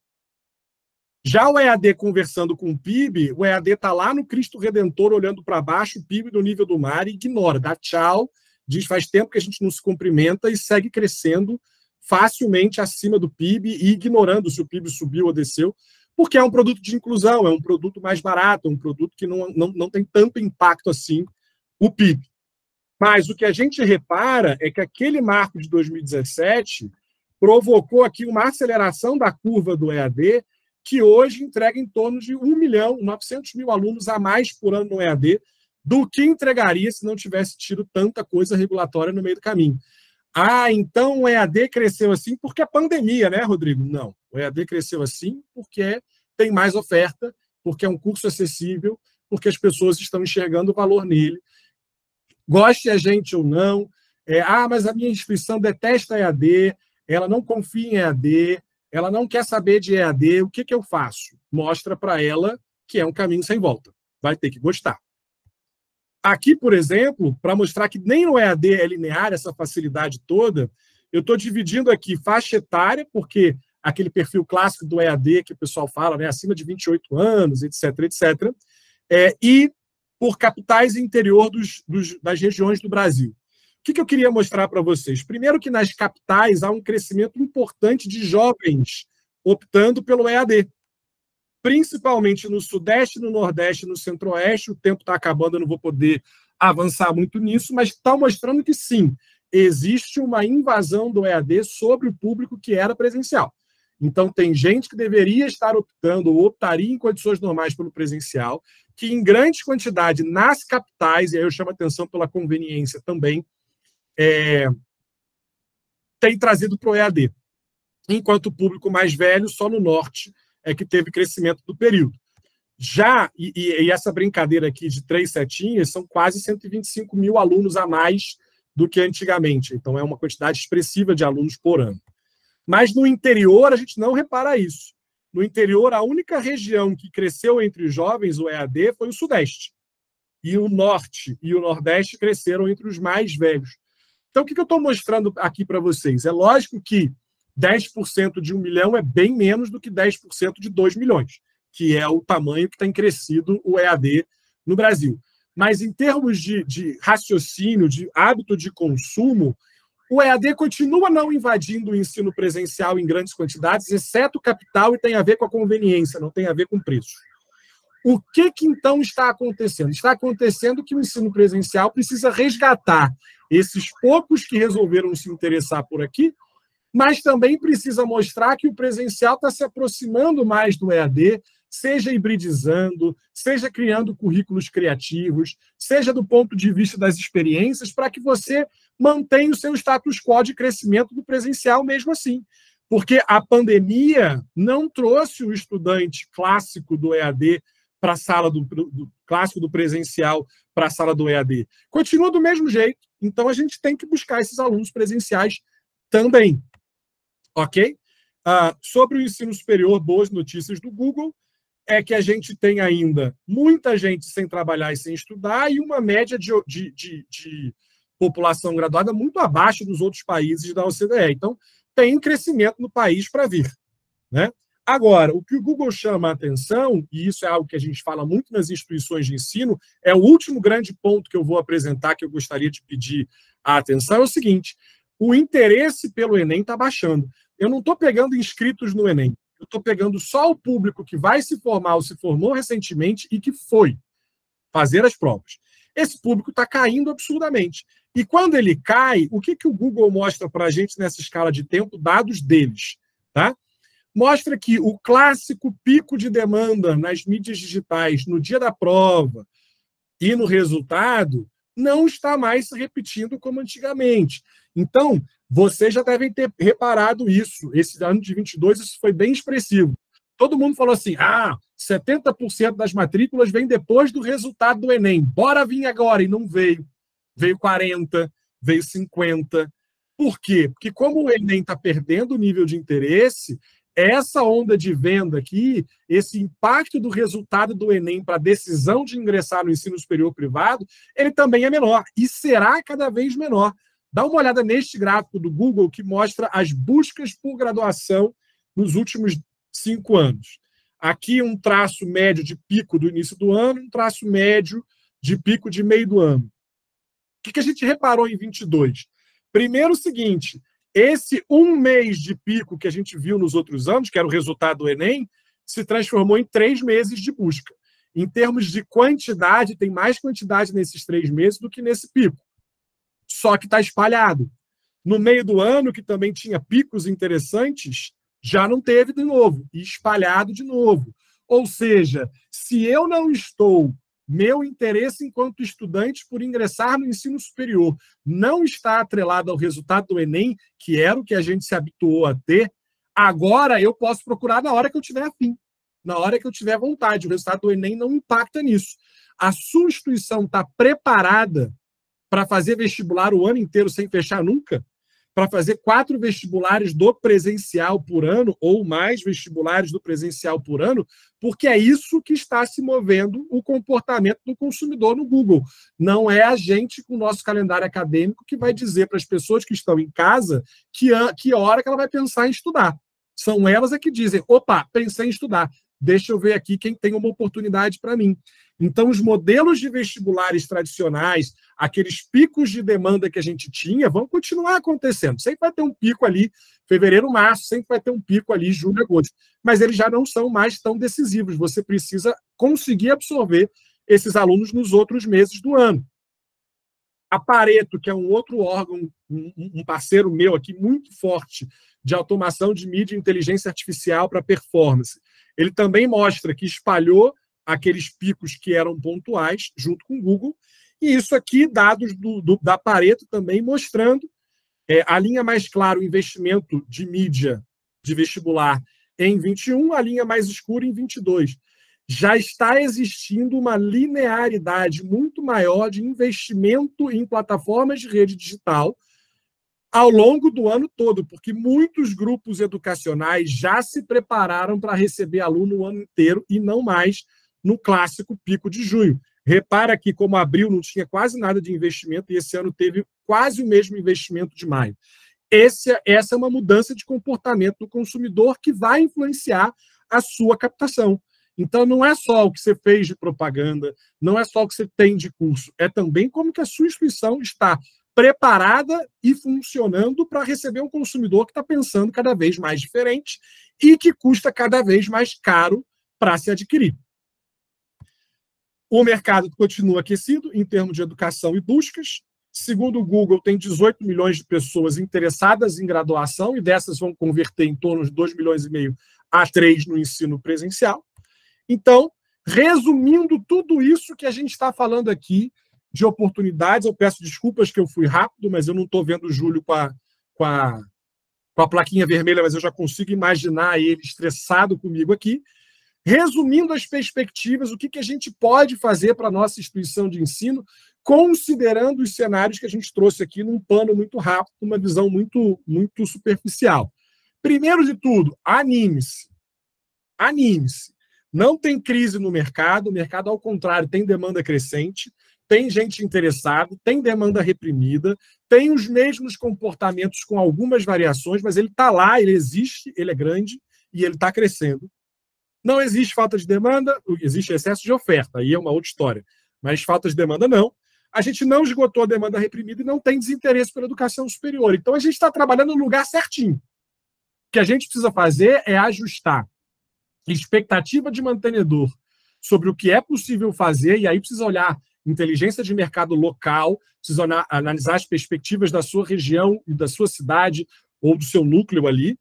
Já o EAD conversando com o PIB, o EAD está lá no Cristo Redentor, olhando para baixo, o PIB do nível do mar, e ignora, dá tchau, diz faz tempo que a gente não se cumprimenta e segue crescendo facilmente acima do PIB e ignorando se o PIB subiu ou desceu, porque é um produto de inclusão, é um produto mais barato, é um produto que não tem tanto impacto assim o PIB. Mas o que a gente repara é que aquele marco de 2017 provocou aqui uma aceleração da curva do EAD, que hoje entrega em torno de 1.900.000 alunos a mais por ano no EAD do que entregaria se não tivesse tido tanta coisa regulatória no meio do caminho. Ah, então o EAD cresceu assim porque a pandemia, né, Rodrigo? Não, o EAD cresceu assim porque tem mais oferta, porque é um curso acessível, porque as pessoas estão enxergando o valor nele. Goste a gente ou não, mas a minha instituição detesta EAD, ela não confia em EAD, ela não quer saber de EAD, o que que eu faço? Mostra para ela que é um caminho sem volta. Vai ter que gostar. Aqui, por exemplo, para mostrar que nem no EAD é linear essa facilidade toda, eu estou dividindo aqui faixa etária, porque aquele perfil clássico do EAD que o pessoal fala, né, acima de 28 anos, etc, etc, e por capitais e interior das regiões do Brasil. O que eu queria mostrar para vocês? Primeiro que nas capitais há um crescimento importante de jovens optando pelo EAD. Principalmente no Sudeste, no Nordeste, no Centro-Oeste. O tempo está acabando, eu não vou poder avançar muito nisso, mas está mostrando que sim, existe uma invasão do EAD sobre o público que era presencial. Então tem gente que deveria estar optando ou optaria em condições normais pelo presencial, que em grande quantidade nas capitais, e aí eu chamo a atenção pela conveniência também, tem trazido para o EAD, enquanto o público mais velho, só no norte, é que teve crescimento do período. Já, e essa brincadeira aqui de 3 setinhas, são quase 125.000 alunos a mais do que antigamente, então é uma quantidade expressiva de alunos por ano. Mas no interior a gente não repara isso. No interior, a única região que cresceu entre os jovens, o EAD, foi o Sudeste. E o Norte e o Nordeste cresceram entre os mais velhos. Então, o que eu estou mostrando aqui para vocês? É lógico que 10% de 1 milhão é bem menos do que 10% de 2 milhões, que é o tamanho que tem crescido o EAD no Brasil. Mas em termos de raciocínio, de hábito de consumo, o EAD continua não invadindo o ensino presencial em grandes quantidades, exceto capital, e tem a ver com a conveniência, não tem a ver com preço. O que então está acontecendo? Está acontecendo que o ensino presencial precisa resgatar esses poucos que resolveram se interessar por aqui, mas também precisa mostrar que o presencial está se aproximando mais do EAD, seja hibridizando, seja criando currículos criativos, seja do ponto de vista das experiências, para que você mantenha o seu status quo de crescimento do presencial mesmo assim. Porque a pandemia não trouxe o estudante clássico do EAD para a sala do clássico do presencial para a sala do EAD. Continua do mesmo jeito, então a gente tem que buscar esses alunos presenciais também. Ok? Sobre o ensino superior, boas notícias do Google é que a gente tem ainda muita gente sem trabalhar e sem estudar e uma média de população graduada muito abaixo dos outros países da OCDE. Então, tem crescimento no país para vir, né? Agora, o que o Google chama a atenção, e isso é algo que a gente fala muito nas instituições de ensino, é o último grande ponto que eu vou apresentar, que eu gostaria de pedir a atenção, é o seguinte: o interesse pelo Enem está baixando. Eu não estou pegando inscritos no Enem, eu estou pegando só o público que vai se formar ou se formou recentemente e que foi fazer as provas. Esse público está caindo absurdamente. E quando ele cai, o que o Google mostra para a gente nessa escala de tempo? Dados deles, tá? Mostra que o clássico pico de demanda nas mídias digitais no dia da prova e no resultado não está mais se repetindo como antigamente. Então, vocês já devem ter reparado isso. Esse ano de 22, isso foi bem expressivo. Todo mundo falou assim: 70% das matrículas vem depois do resultado do Enem. Bora vir agora. E não veio. Veio 40, veio 50. Por quê? Porque como o Enem está perdendo o nível de interesse, essa onda de venda aqui, esse impacto do resultado do Enem para a decisão de ingressar no ensino superior privado, ele também é menor e será cada vez menor. Dá uma olhada neste gráfico do Google que mostra as buscas por graduação nos últimos 5 anos. Aqui um traço médio de pico do início do ano, um traço médio de pico de meio do ano. O que a gente reparou em 22? Primeiro o seguinte: esse um mês de pico que a gente viu nos outros anos, que era o resultado do Enem, se transformou em 3 meses de busca. Em termos de quantidade, tem mais quantidade nesses 3 meses do que nesse pico. Só que está espalhado. No meio do ano, que também tinha picos interessantes, já não teve de novo, e espalhado de novo. Ou seja, se eu não estou... meu interesse enquanto estudante por ingressar no ensino superior não está atrelado ao resultado do Enem, que era o que a gente se habituou a ter, agora eu posso procurar na hora que eu tiver afim, na hora que eu tiver vontade. O resultado do Enem não impacta nisso. A sua instituição está preparada para fazer vestibular o ano inteiro sem fechar nunca? Para fazer 4 vestibulares do presencial por ano, ou mais vestibulares do presencial por ano, porque é isso que está se movendo o comportamento do consumidor no Google. Não é a gente, com o nosso calendário acadêmico, que vai dizer para as pessoas que estão em casa que hora que ela vai pensar em estudar. São elas que dizem: opa, pensei em estudar, deixa eu ver aqui quem tem uma oportunidade para mim. Então, os modelos de vestibulares tradicionais, aqueles picos de demanda que a gente tinha, vão continuar acontecendo. Sempre vai ter um pico ali, fevereiro, março, sempre vai ter um pico ali, julho, agosto. Mas eles já não são mais tão decisivos. Você precisa conseguir absorver esses alunos nos outros meses do ano. A Pareto, que é um outro órgão, um parceiro meu aqui muito forte de automação de mídia e inteligência artificial para performance, ele também mostra que espalhou aqueles picos que eram pontuais, junto com o Google. E isso aqui, dados da Pareto também mostrando a linha mais clara, o investimento de mídia de vestibular em 21, a linha mais escura em 22. Já está existindo uma linearidade muito maior de investimento em plataformas de rede digital ao longo do ano todo, porque muitos grupos educacionais já se prepararam para receber aluno o ano inteiro e não mais no clássico pico de junho. Repara que, como abril não tinha quase nada de investimento, e esse ano teve quase o mesmo investimento de maio. Essa é uma mudança de comportamento do consumidor que vai influenciar a sua captação. Então, não é só o que você fez de propaganda, não é só o que você tem de curso, é também como que a sua instituição está preparada e funcionando para receber um consumidor que está pensando cada vez mais diferente e que custa cada vez mais caro para se adquirir. O mercado continua aquecido em termos de educação e buscas. Segundo o Google, tem 18 milhões de pessoas interessadas em graduação e dessas vão converter em torno de 2,5 milhões a 3 no ensino presencial. Então, resumindo tudo isso que a gente está falando aqui de oportunidades, eu peço desculpas que eu fui rápido, mas eu não estou vendo o Júlio com a plaquinha vermelha, mas eu já consigo imaginar ele estressado comigo aqui. Resumindo as perspectivas, o que a gente pode fazer para a nossa instituição de ensino, considerando os cenários que a gente trouxe aqui num pano muito rápido, numa visão muito superficial. Primeiro de tudo, anime-se. Anime-se. Não tem crise no mercado, o mercado, ao contrário, tem demanda crescente, tem gente interessada, tem demanda reprimida, tem os mesmos comportamentos com algumas variações, mas ele está lá, ele existe, ele é grande e ele está crescendo. Não existe falta de demanda, existe excesso de oferta, aí é uma outra história, mas falta de demanda não. A gente não esgotou a demanda reprimida e não tem desinteresse pela educação superior. Então, a gente está trabalhando no lugar certinho. O que a gente precisa fazer é ajustar expectativa de mantenedor sobre o que é possível fazer, e aí precisa olhar inteligência de mercado local, precisa analisar as perspectivas da sua região e da sua cidade ou do seu núcleo ali,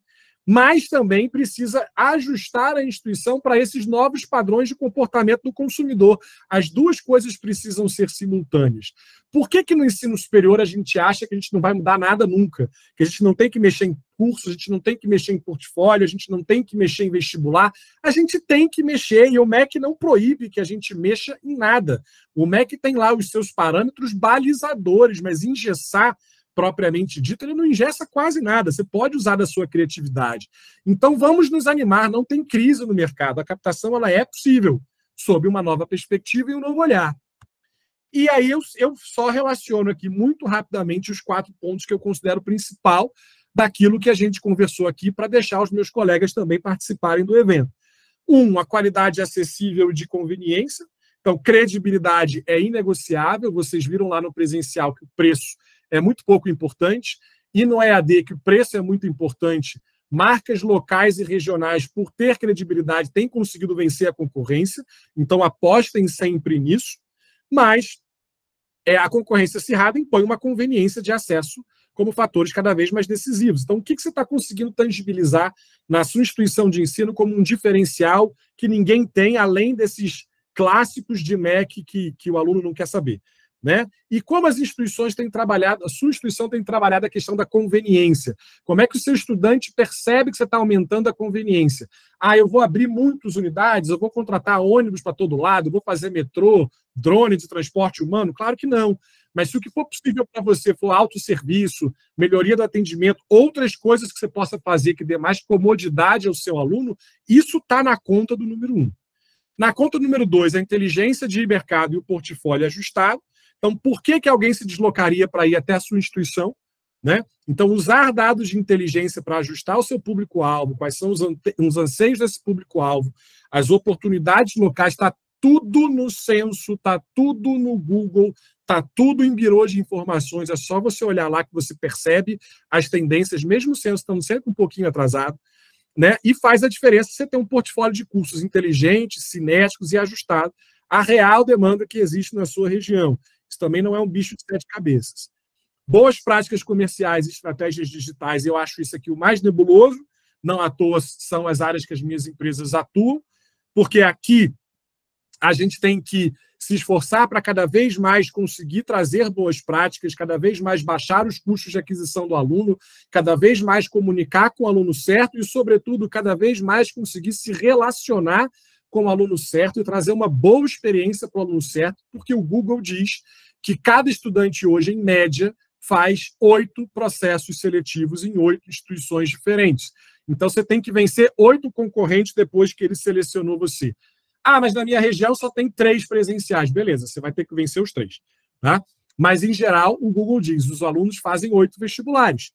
mas também precisa ajustar a instituição para esses novos padrões de comportamento do consumidor. As duas coisas precisam ser simultâneas. Por que no ensino superior a gente acha que a gente não vai mudar nada nunca? Que a gente não tem que mexer em curso, a gente não tem que mexer em portfólio, a gente não tem que mexer em vestibular, a gente tem que mexer, e o MEC não proíbe que a gente mexa em nada. O MEC tem lá os seus parâmetros balizadores, mas engessar propriamente dito, ele não engessa quase nada, você pode usar da sua criatividade. Então, vamos nos animar, não tem crise no mercado, a captação ela é possível, sob uma nova perspectiva e um novo olhar. E aí eu só relaciono aqui muito rapidamente os 4 pontos que eu considero principal daquilo que a gente conversou aqui para deixar os meus colegas também participarem do evento. 1, a qualidade acessível e de conveniência, então credibilidade é inegociável, vocês viram lá no presencial que o preço é muito pouco importante, e no EAD, que o preço é muito importante, marcas locais e regionais, por ter credibilidade, têm conseguido vencer a concorrência, então apostem sempre nisso, mas a concorrência acirrada impõe uma conveniência de acesso como fatores cada vez mais decisivos. Então, o que você está conseguindo tangibilizar na sua instituição de ensino como um diferencial que ninguém tem, além desses clássicos de MEC que o aluno não quer saber? Né? E como as instituições têm trabalhado, a sua instituição tem trabalhado a questão da conveniência. Como é que o seu estudante percebe que você está aumentando a conveniência? Ah, eu vou abrir muitas unidades, eu vou contratar ônibus para todo lado, eu vou fazer metrô, drone de transporte humano? Claro que não. Mas se o que for possível para você for autosserviço, melhoria do atendimento, outras coisas que você possa fazer que dê mais comodidade ao seu aluno, isso está na conta do número 1. Na conta número 2, a inteligência de mercado e o portfólio ajustado. Então, por que alguém se deslocaria para ir até a sua instituição? Né? Então, usar dados de inteligência para ajustar o seu público-alvo, quais são os anseios desse público-alvo, as oportunidades locais, está tudo no censo, está tudo no Google, está tudo em birô de informações, é só você olhar lá que você percebe as tendências, mesmo o censo estando sempre um pouquinho atrasado, né? E faz a diferença você ter um portfólio de cursos inteligentes, cinéticos e ajustado à real demanda que existe na sua região. Isso também não é um bicho de 7 cabeças. Boas práticas comerciais e estratégias digitais, eu acho isso aqui o mais nebuloso, não à toa são as áreas que as minhas empresas atuam, porque aqui a gente tem que se esforçar para cada vez mais conseguir trazer boas práticas, cada vez mais baixar os custos de aquisição do aluno, cada vez mais comunicar com o aluno certo e, sobretudo, cada vez mais conseguir se relacionar com o aluno certo e trazer uma boa experiência para o aluno certo, porque o Google diz que cada estudante hoje, em média, faz 8 processos seletivos em 8 instituições diferentes. Então, você tem que vencer 8 concorrentes depois que ele selecionou você. Ah, mas na minha região só tem 3 presenciais. Beleza, você vai ter que vencer os 3. Tá? Mas, em geral, o Google diz, os alunos fazem 8 vestibulares.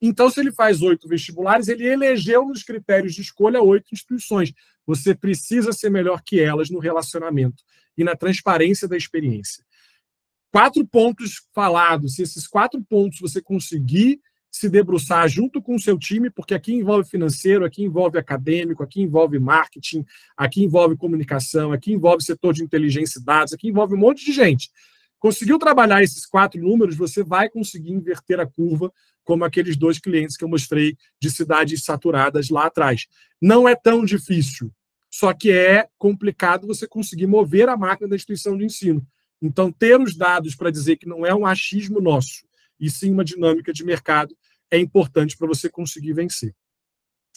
Então, se ele faz 8 vestibulares, ele elegeu nos critérios de escolha 8 instituições. Você precisa ser melhor que elas no relacionamento e na transparência da experiência. 4 pontos falados. Se esses 4 pontos você conseguir se debruçar junto com o seu time, porque aqui envolve financeiro, aqui envolve acadêmico, aqui envolve marketing, aqui envolve comunicação, aqui envolve setor de inteligência e dados, aqui envolve um monte de gente. Conseguiu trabalhar esses 4 números, você vai conseguir inverter a curva, como aqueles 2 clientes que eu mostrei de cidades saturadas lá atrás. Não é tão difícil, só que é complicado você conseguir mover a máquina da instituição de ensino. Então, ter os dados para dizer que não é um achismo nosso, e sim uma dinâmica de mercado, é importante para você conseguir vencer.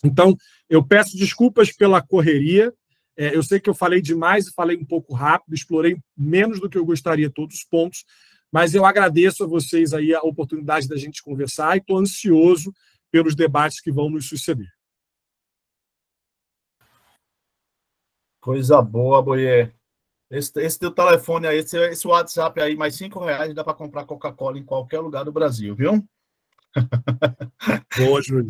Então, eu peço desculpas pela correria. Eu sei que eu falei demais e falei um pouco rápido, explorei menos do que eu gostaria todos os pontos, mas eu agradeço a vocês aí a oportunidade da gente conversar e estou ansioso pelos debates que vão nos suceder. Coisa boa, Bouyer. Esse teu telefone aí, esse WhatsApp aí, mais R$5 dá para comprar Coca-Cola em qualquer lugar do Brasil, viu? Boa, Júlio.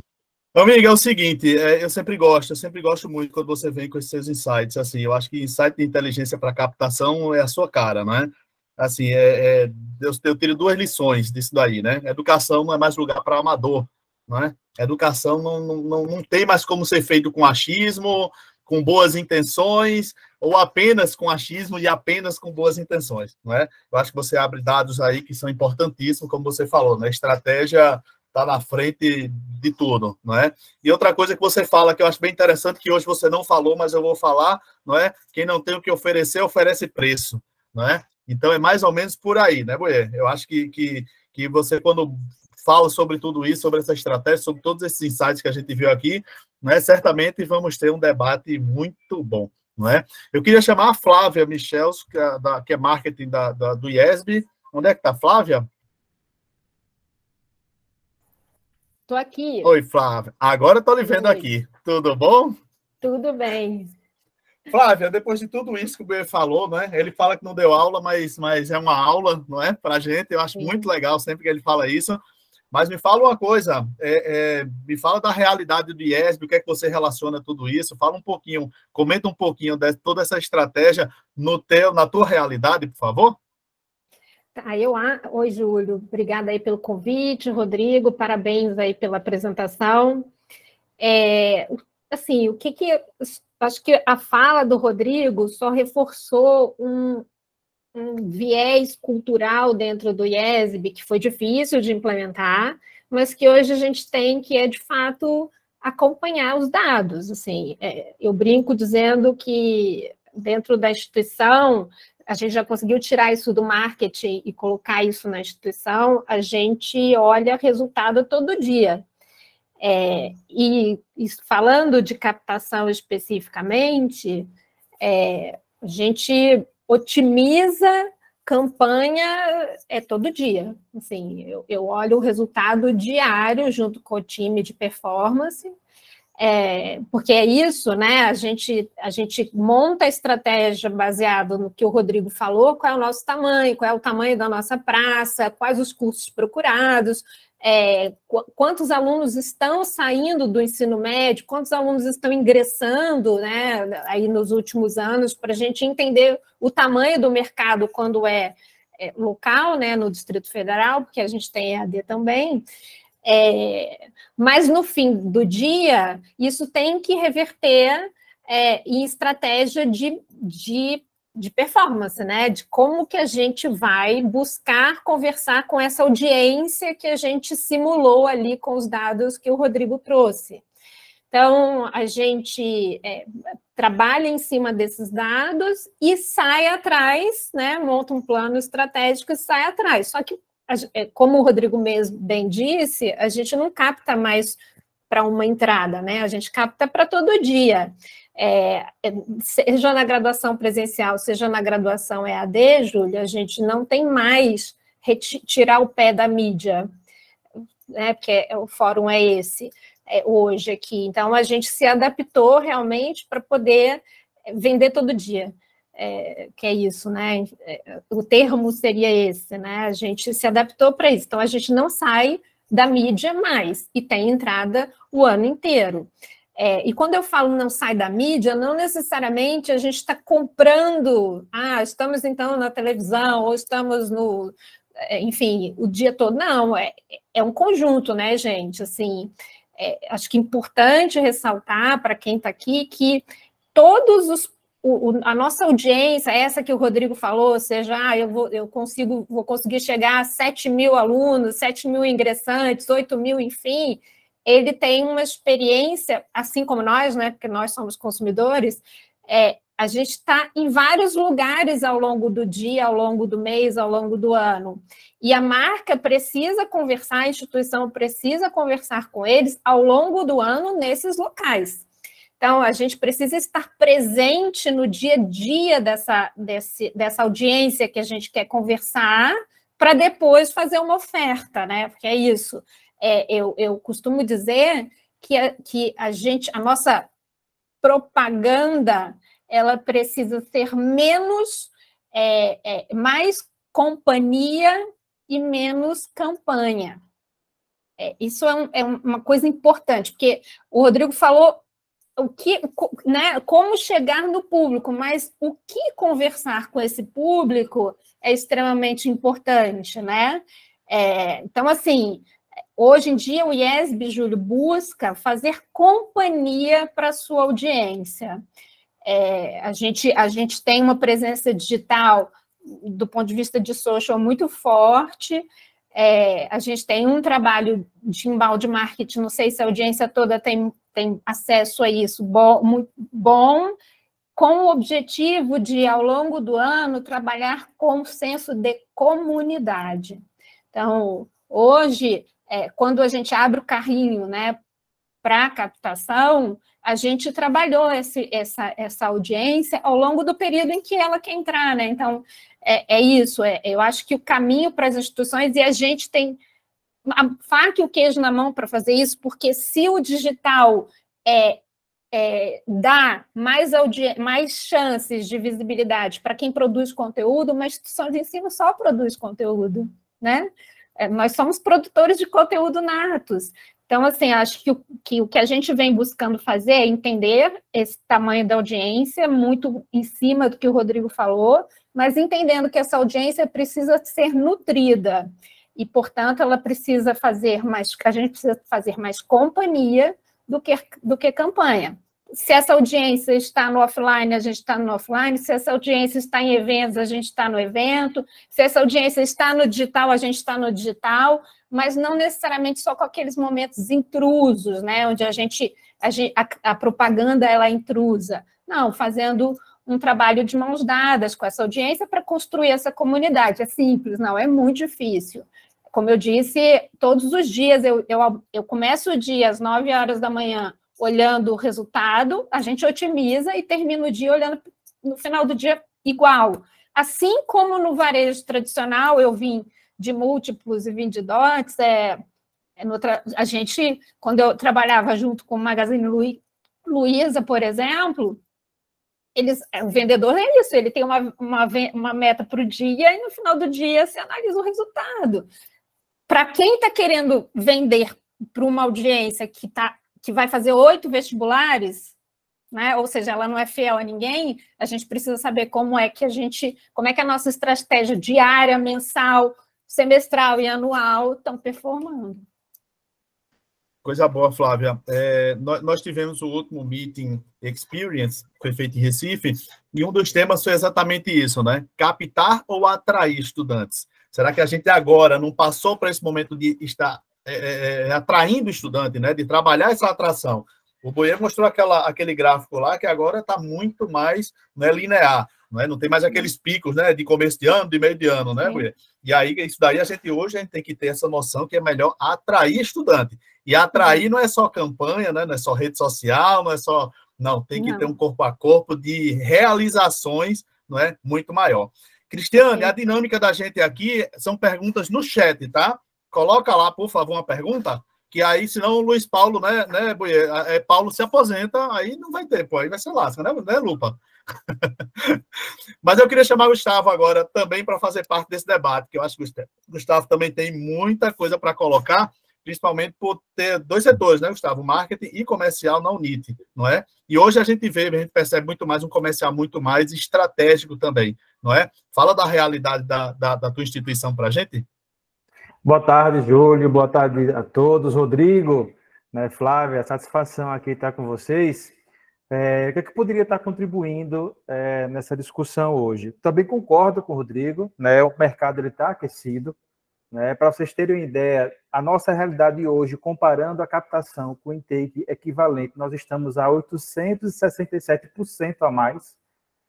Amiga, é o seguinte, eu sempre gosto muito quando você vem com esses seus insights, assim, eu acho que insight de inteligência para captação é a sua cara, né? Assim, eu tiro 2 lições disso daí, né? Educação não é mais lugar para amador, né? Educação não tem mais como ser feito com achismo, com boas intenções, ou apenas com achismo e apenas com boas intenções, não é? Eu acho que você abre dados aí que são importantíssimos, como você falou, né? Estratégia está na frente de tudo, não é? E outra coisa que você fala, que eu acho bem interessante, que hoje você não falou, mas eu vou falar, não é? Quem não tem o que oferecer, oferece preço, não é? Então, é mais ou menos por aí, né, Bouyer? Eu acho que você, quando fala sobre tudo isso, sobre essa estratégia, sobre todos esses insights que a gente viu aqui, não é? Certamente vamos ter um debate muito bom, não é? Eu queria chamar a Flávia Michels, que é marketing do IESB. Onde é que está a Flávia? Estou aqui. Oi, Flávia. Agora estou lhe vendo aqui. Tudo bom? Tudo bem. Flávia, depois de tudo isso que o Bouyer falou, né? Ele fala que não deu aula, mas é uma aula, não é? Para a gente, eu acho muito legal sempre que ele fala isso. Mas me fala uma coisa, me fala da realidade do IESB, o que é que você relaciona tudo isso, fala um pouquinho, comenta um pouquinho de toda essa estratégia na tua realidade, por favor. Tá, Oi, Júlio, obrigada aí pelo convite, Rodrigo, parabéns aí pela apresentação. Assim, acho que a fala do Rodrigo só reforçou um viés cultural dentro do IESB, que foi difícil de implementar, mas que hoje a gente tem, que é, de fato, acompanhar os dados. Assim, eu brinco dizendo que, dentro da instituição, a gente já conseguiu tirar isso do marketing e colocar isso na instituição, a gente olha resultado todo dia. E falando de captação especificamente, a gente otimiza campanha todo dia. Assim, eu olho o resultado diário junto com o time de performance, porque é isso, né? A gente monta a estratégia baseada no que o Rodrigo falou, qual é o nosso tamanho, qual é o tamanho da nossa praça, quais os cursos procurados, quantos alunos estão saindo do ensino médio, quantos alunos estão ingressando, né, aí nos últimos anos, para a gente entender o tamanho do mercado quando é local, né, no Distrito Federal, porque a gente tem EAD também. Mas no fim do dia, isso tem que reverter em estratégia de performance, né? De como que a gente vai buscar conversar com essa audiência que a gente simulou ali com os dados que o Rodrigo trouxe. Então, a gente trabalha em cima desses dados e sai atrás, né? Monta um plano estratégico e sai atrás. Só que, como o Rodrigo mesmo bem disse, a gente não capta mais para uma entrada, né? A gente capta para todo dia. Seja na graduação presencial, seja na graduação EAD, Júlia, a gente não tem mais tirar o pé da mídia, né? Porque o fórum é esse, hoje aqui. Então, a gente se adaptou realmente para poder vender todo dia. Que é isso, né? O termo seria esse, né? A gente se adaptou para isso. Então, a gente não sai da mídia mais, e tem entrada o ano inteiro. E quando eu falo não sai da mídia, não necessariamente a gente está comprando, estamos então na televisão, ou estamos no... enfim, o dia todo, não, é um conjunto, né, gente, assim, acho que é importante ressaltar para quem está aqui que todos a nossa audiência, essa que o Rodrigo falou, ou seja, eu vou conseguir chegar a 7 mil alunos, 7 mil ingressantes, 8 mil, enfim, ele tem uma experiência, assim como nós, né, porque nós somos consumidores, a gente está em vários lugares ao longo do dia, ao longo do mês, ao longo do ano. E a marca precisa conversar, a instituição precisa conversar com eles ao longo do ano nesses locais. Então, a gente precisa estar presente no dia a dia dessa audiência que a gente quer conversar para depois fazer uma oferta, né? Porque é isso. Eu costumo dizer que a nossa propaganda... ela precisa ser menos, mais companhia e menos campanha. Isso é uma coisa importante, porque o Rodrigo falou como chegar no público, mas o que conversar com esse público é extremamente importante, né? Então, assim, hoje em dia o IESB, Júlio, busca fazer companhia para a sua audiência. A gente tem uma presença digital do ponto de vista de social muito forte, a gente tem um trabalho de inbound marketing, não sei se a audiência toda tem acesso a isso, muito bom, com o objetivo de, ao longo do ano, trabalhar com o senso de comunidade. Então, hoje, quando a gente abre o carrinho, né, para a captação, a gente trabalhou essa audiência ao longo do período em que ela quer entrar, né? Então, isso. Eu acho que o caminho para as instituições, e a gente tem a faca e o queijo na mão para fazer isso, porque se o digital dá mais chances de visibilidade para quem produz conteúdo, uma instituição de ensino só produz conteúdo, né? Nós somos produtores de conteúdo natos. Então, assim, acho que o que a gente vem buscando fazer é entender esse tamanho da audiência, muito em cima do que o Rodrigo falou, mas entendendo que essa audiência precisa ser nutrida e, portanto, a gente precisa fazer mais companhia do que campanha. Se essa audiência está no offline, a gente está no offline, se essa audiência está em eventos, a gente está no evento, se essa audiência está no digital, a gente está no digital, mas não necessariamente só com aqueles momentos intrusos, né, onde a propaganda ela é intrusa. Não, fazendo um trabalho de mãos dadas com essa audiência para construir essa comunidade. É simples, não, é muito difícil. Como eu disse, todos os dias, eu começo o dia às 9 horas da manhã, olhando o resultado, a gente otimiza e termina o dia olhando no final do dia igual. Assim como no varejo tradicional, eu vim de múltiplos e vim de dots, a gente, quando eu trabalhava junto com o Magazine Luiza, por exemplo, o vendedor é isso, ele tem uma meta para o dia e no final do dia se analisa o resultado. Para quem está querendo vender para uma audiência que vai fazer 8 vestibulares, né? Ou seja, ela não é fiel a ninguém, a gente precisa saber como é que a nossa estratégia diária, mensal, semestral e anual estão performando. Coisa boa, Flávia. Nós tivemos o último Meeting Experience, que foi feito em Recife, e um dos temas foi exatamente isso, né? Captar ou atrair estudantes. Será que a gente agora não passou para esse momento de estar atraindo o estudante, né? De trabalhar essa atração. O Bouyer mostrou aquele gráfico lá que agora está muito mais, né, linear, né? Não tem mais aqueles picos, né, de começo de ano, de meio de ano, né, Bouyer? E aí, isso daí, hoje a gente tem que ter essa noção que é melhor atrair estudante. E atrair não é só campanha, né? Não é só rede social, não é só... Não, tem que ter um corpo a corpo de realizações, não é, muito maior. Cristiane, a dinâmica da gente aqui são perguntas no chat, tá? Coloca lá, por favor, uma pergunta, que aí, senão o Luiz Paulo, né Bouyer, Paulo se aposenta, aí não vai ter, pô, aí vai ser lasca, né Lupa? Mas eu queria chamar o Gustavo agora também para fazer parte desse debate, que eu acho que o Gustavo também tem muita coisa para colocar, principalmente por ter dois setores, né, Gustavo? Marketing e comercial na UNIT, não é? E hoje a gente vê, a gente percebe muito mais um comercial muito mais estratégico também, não é? Fala da realidade da tua instituição para a gente. Boa tarde, Júlio. Boa tarde a todos. Rodrigo, né, Flávia, satisfação aqui estar com vocês. O que é que poderia estar contribuindo nessa discussão hoje? Também concordo com o Rodrigo, né, o mercado está aquecido. Né, para vocês terem uma ideia, a nossa realidade hoje, comparando a captação com o intake equivalente, nós estamos a 867% a mais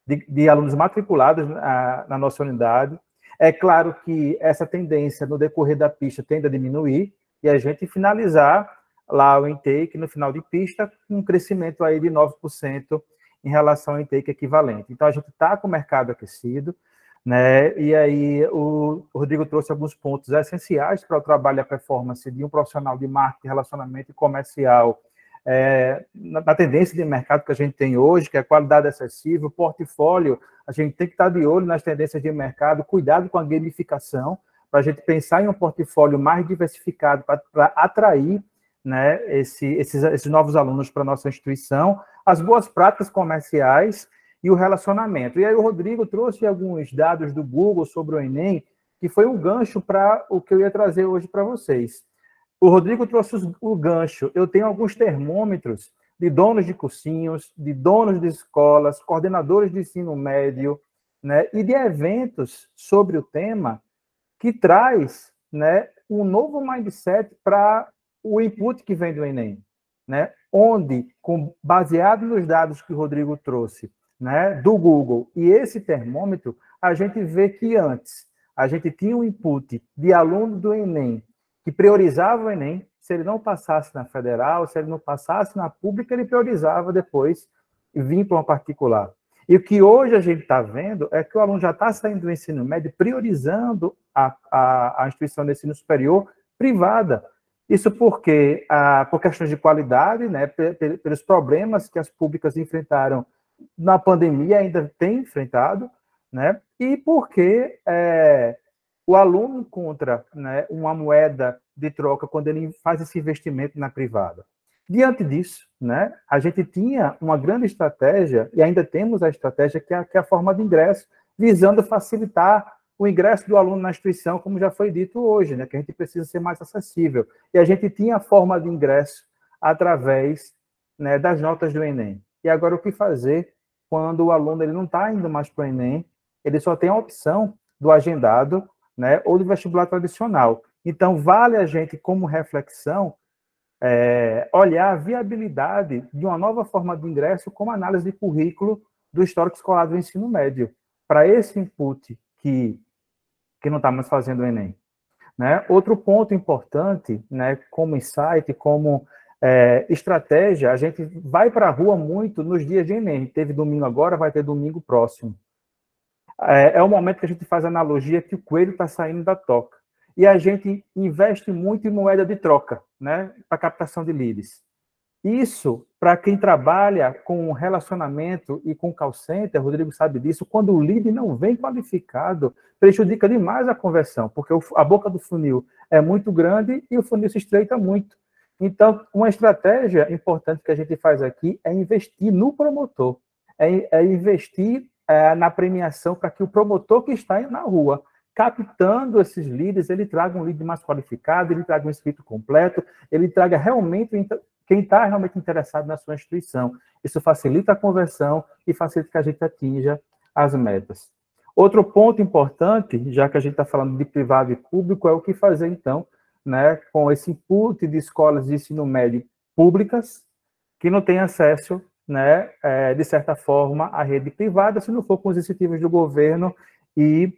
de alunos matriculados na nossa unidade. É claro que essa tendência, no decorrer da pista, tende a diminuir, e a gente finalizar lá o intake, no final de pista, com um crescimento aí de 9% em relação ao intake equivalente. Então, a gente está com o mercado aquecido, né? E aí o Rodrigo trouxe alguns pontos essenciais para o trabalho e a performance de um profissional de marketing, relacionamento e comercial na tendência de mercado que a gente tem hoje, que é a qualidade acessível, portfólio. A gente tem que estar de olho nas tendências de mercado, cuidado com a gamificação, para a gente pensar em um portfólio mais diversificado para atrair, né, esses novos alunos para a nossa instituição, as boas práticas comerciais e o relacionamento. E aí o Rodrigo trouxe alguns dados do Google sobre o Enem, que foi um gancho para o que eu ia trazer hoje para vocês. O Rodrigo trouxe o gancho. Eu tenho alguns termômetros de donos de cursinhos, de donos de escolas, coordenadores de ensino médio, né, e de eventos sobre o tema, que traz, né, um novo mindset para o input que vem do Enem, né, onde, baseado nos dados que o Rodrigo trouxe, né, do Google, e esse termômetro, a gente vê que antes a gente tinha um input de aluno do Enem que priorizava o Enem. Se ele não passasse na federal, se ele não passasse na pública, ele priorizava depois e vinha para uma particular. E o que hoje a gente está vendo é que o aluno já está saindo do ensino médio priorizando a instituição de ensino superior privada. Isso porque, por questões de qualidade, né, pelos problemas que as públicas enfrentaram na pandemia, ainda tem enfrentado, né? E porque o aluno encontra, né, uma moeda de troca quando ele faz esse investimento na privada. Diante disso, né, a gente tinha uma grande estratégia, e ainda temos a estratégia, que é a forma de ingresso, visando facilitar o ingresso do aluno na instituição, como já foi dito hoje, né, que a gente precisa ser mais acessível. E a gente tinha a forma de ingresso através, né, das notas do Enem. E agora, o que fazer quando o aluno ele não está indo mais para o Enem, ele só tem a opção do agendado, né, ou do vestibular tradicional? Então, vale a gente, como reflexão, olhar a viabilidade de uma nova forma de ingresso como análise de currículo do histórico escolar do ensino médio, para esse input que não está mais fazendo o Enem, né? Outro ponto importante, né, como insight, como estratégia, a gente vai para a rua muito nos dias de Enem. Teve domingo agora, vai ter domingo próximo. É o momento que a gente faz a analogia que o coelho está saindo da toca. E a gente investe muito em moeda de troca, né, para captação de leads. Isso, para quem trabalha com relacionamento e com call center, o Rodrigo sabe disso, quando o lead não vem qualificado, prejudica demais a conversão, porque a boca do funil é muito grande e o funil se estreita muito. Então, uma estratégia importante que a gente faz aqui é investir no promotor, é investir na premiação para que o promotor que está na rua, captando esses leads, ele traga um lead mais qualificado, ele traga um inscrito completo, ele traga realmente quem está realmente interessado na sua instituição. Isso facilita a conversão e facilita que a gente atinja as metas. Outro ponto importante, já que a gente está falando de privado e público, é o que fazer, então, né, com esse input de escolas de ensino médio públicas que não têm acesso, né, de certa forma, à rede privada, se não for com os incentivos do governo e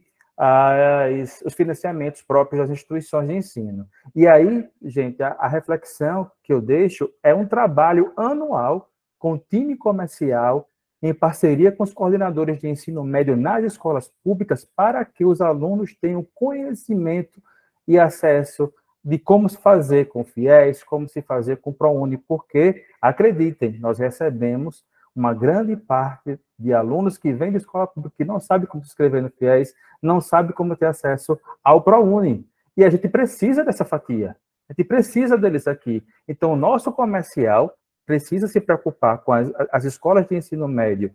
os financiamentos próprios das instituições de ensino. E aí, gente, a reflexão que eu deixo é um trabalho anual com time comercial em parceria com os coordenadores de ensino médio nas escolas públicas para que os alunos tenham conhecimento e acesso de como se fazer com o FIES, como se fazer com o ProUni, porque, acreditem, nós recebemos uma grande parte de alunos que vêm de escola pública que não sabe como se inscrever no FIES, não sabe como ter acesso ao ProUni. E a gente precisa dessa fatia. A gente precisa deles aqui. Então, o nosso comercial precisa se preocupar com as escolas de ensino médio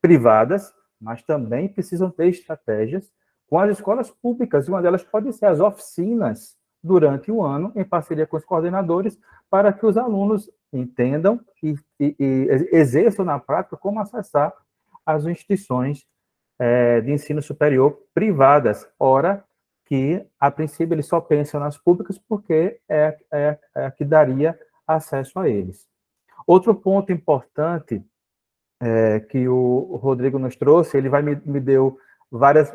privadas, mas também precisam ter estratégias com as escolas públicas. Uma delas pode ser as oficinas durante o ano, em parceria com os coordenadores, para que os alunos entendam e exerçam na prática como acessar as instituições de ensino superior privadas, ora que, a princípio, eles só pensam nas públicas porque é a que daria acesso a eles. Outro ponto importante que o Rodrigo nos trouxe, ele me deu várias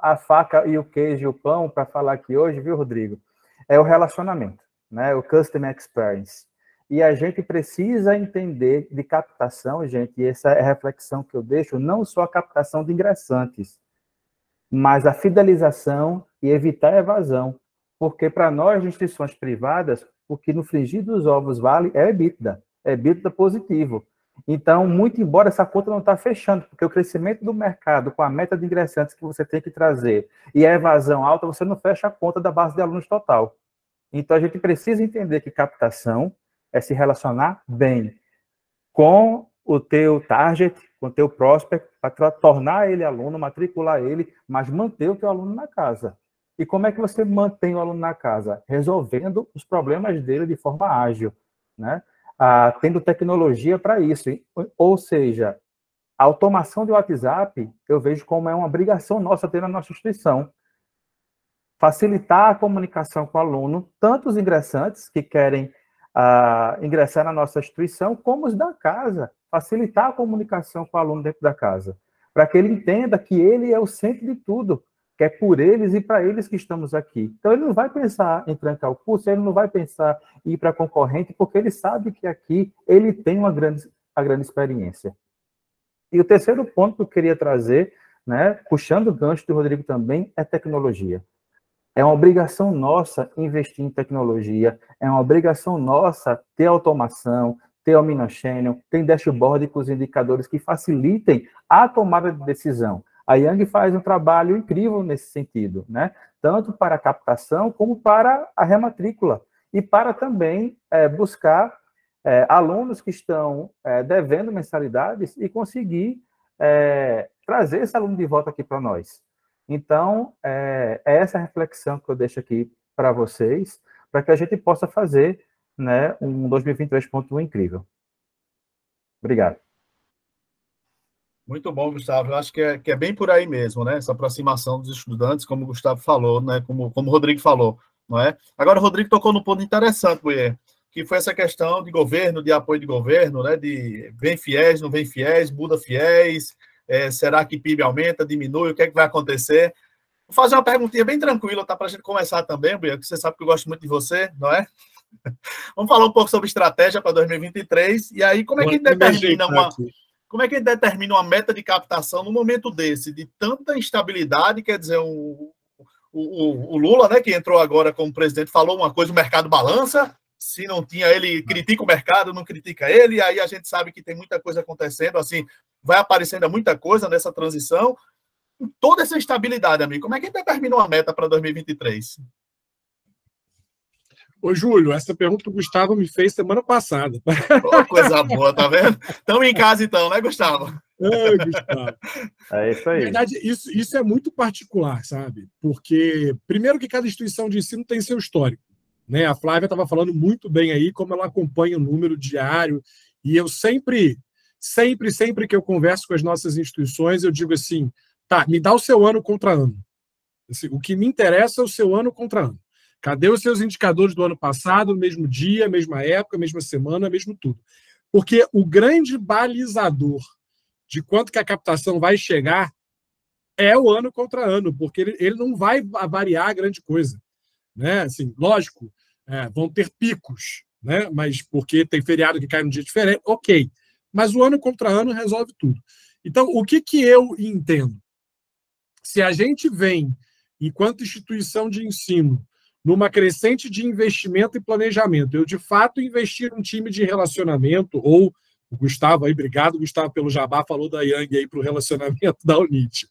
a faca e o queijo e o pão para falar aqui hoje, viu, Rodrigo? É o relacionamento, né? O Customer Experience. E a gente precisa entender de captação, gente, e essa é a reflexão que eu deixo, não só a captação de ingressantes, mas a fidelização e evitar a evasão. Porque para nós, instituições privadas, o que no frigir dos ovos vale é EBITDA, EBITDA positivo. Então, muito embora essa conta não está fechando, porque o crescimento do mercado com a meta de ingressantes que você tem que trazer e a evasão alta, você não fecha a conta da base de alunos total. Então, a gente precisa entender que captação é se relacionar bem com o teu target, com o teu prospect, para tornar ele aluno, matricular ele, mas manter o teu aluno na casa. E como é que você mantém o aluno na casa? Resolvendo os problemas dele de forma ágil, né? Tendo tecnologia para isso. Ou seja, a automação do WhatsApp, eu vejo como é uma obrigação nossa ter na nossa instituição. Facilitar a comunicação com o aluno, tanto os ingressantes que querem ingressar na nossa instituição, como os da casa. Facilitar a comunicação com o aluno dentro da casa, para que ele entenda que ele é o centro de tudo, que é por eles e para eles que estamos aqui. Então, ele não vai pensar em trancar o curso, ele não vai pensar em ir para a concorrente, porque ele sabe que aqui ele tem uma grande experiência. E o terceiro ponto que eu queria trazer, né, puxando o gancho do Rodrigo também, é tecnologia. É uma obrigação nossa investir em tecnologia, é uma obrigação nossa ter automação, ter omnichannel, ter dashboard com os indicadores que facilitem a tomada de decisão. A Young faz um trabalho incrível nesse sentido, né? Tanto para a captação como para a rematrícula. E para também buscar alunos que estão devendo mensalidades e conseguir trazer esse aluno de volta aqui para nós. Então, é essa reflexão que eu deixo aqui para vocês, para que a gente possa fazer, né, um 2023.1 incrível. Obrigado. Muito bom, Gustavo. Eu acho que é bem por aí mesmo, né? Essa aproximação dos estudantes, como o Gustavo falou, né? Como o Rodrigo falou, não é? Agora, o Rodrigo tocou num ponto interessante, Bouyer, que foi essa questão de governo, de apoio de governo, né? De vem fiéis, não vem fiéis, muda fiéis, será que PIB aumenta, diminui, o que é que vai acontecer? Vou fazer uma perguntinha bem tranquila, tá? Para a gente começar também, Bouyer, que você sabe que eu gosto muito de você, não é? Vamos falar um pouco sobre estratégia para 2023, e aí como é que determina uma... Como é que ele determina uma meta de captação num momento desse, de tanta instabilidade? Quer dizer, o Lula, né, que entrou agora como presidente, falou uma coisa, o mercado balança, se não tinha ele, critica o mercado, não critica ele, aí a gente sabe que tem muita coisa acontecendo, assim, vai aparecendo muita coisa nessa transição. Toda essa instabilidade, amigo, como é que ele determina uma meta para 2023? Ô, Júlio, essa pergunta que o Gustavo me fez semana passada. Oh, coisa boa, tá vendo? Estamos em casa então, né, Gustavo? É, Gustavo. É isso aí. Na verdade, isso é muito particular, sabe? Porque, primeiro que cada instituição de ensino tem seu histórico, né? A Flávia estava falando muito bem aí, como ela acompanha o número diário, e eu sempre que eu converso com as nossas instituições, eu digo assim, tá, me dá o seu ano contra ano. Assim, o que me interessa é o seu ano contra ano. Cadê os seus indicadores do ano passado, mesmo dia, mesma época, mesma semana, mesmo tudo? Porque o grande balizador de quanto que a captação vai chegar é o ano contra ano, porque ele não vai variar grande coisa, né? Assim, lógico, vão ter picos, né? Mas porque tem feriado que cai num dia diferente, ok. Mas o ano contra ano resolve tudo. Então, o que eu entendo? Se a gente vem, enquanto instituição de ensino, numa crescente de investimento e planejamento. Eu, de fato, investi num time de relacionamento, ou o Gustavo, aí, obrigado, Gustavo, pelo jabá, falou da Yang aí para o relacionamento da UNIT.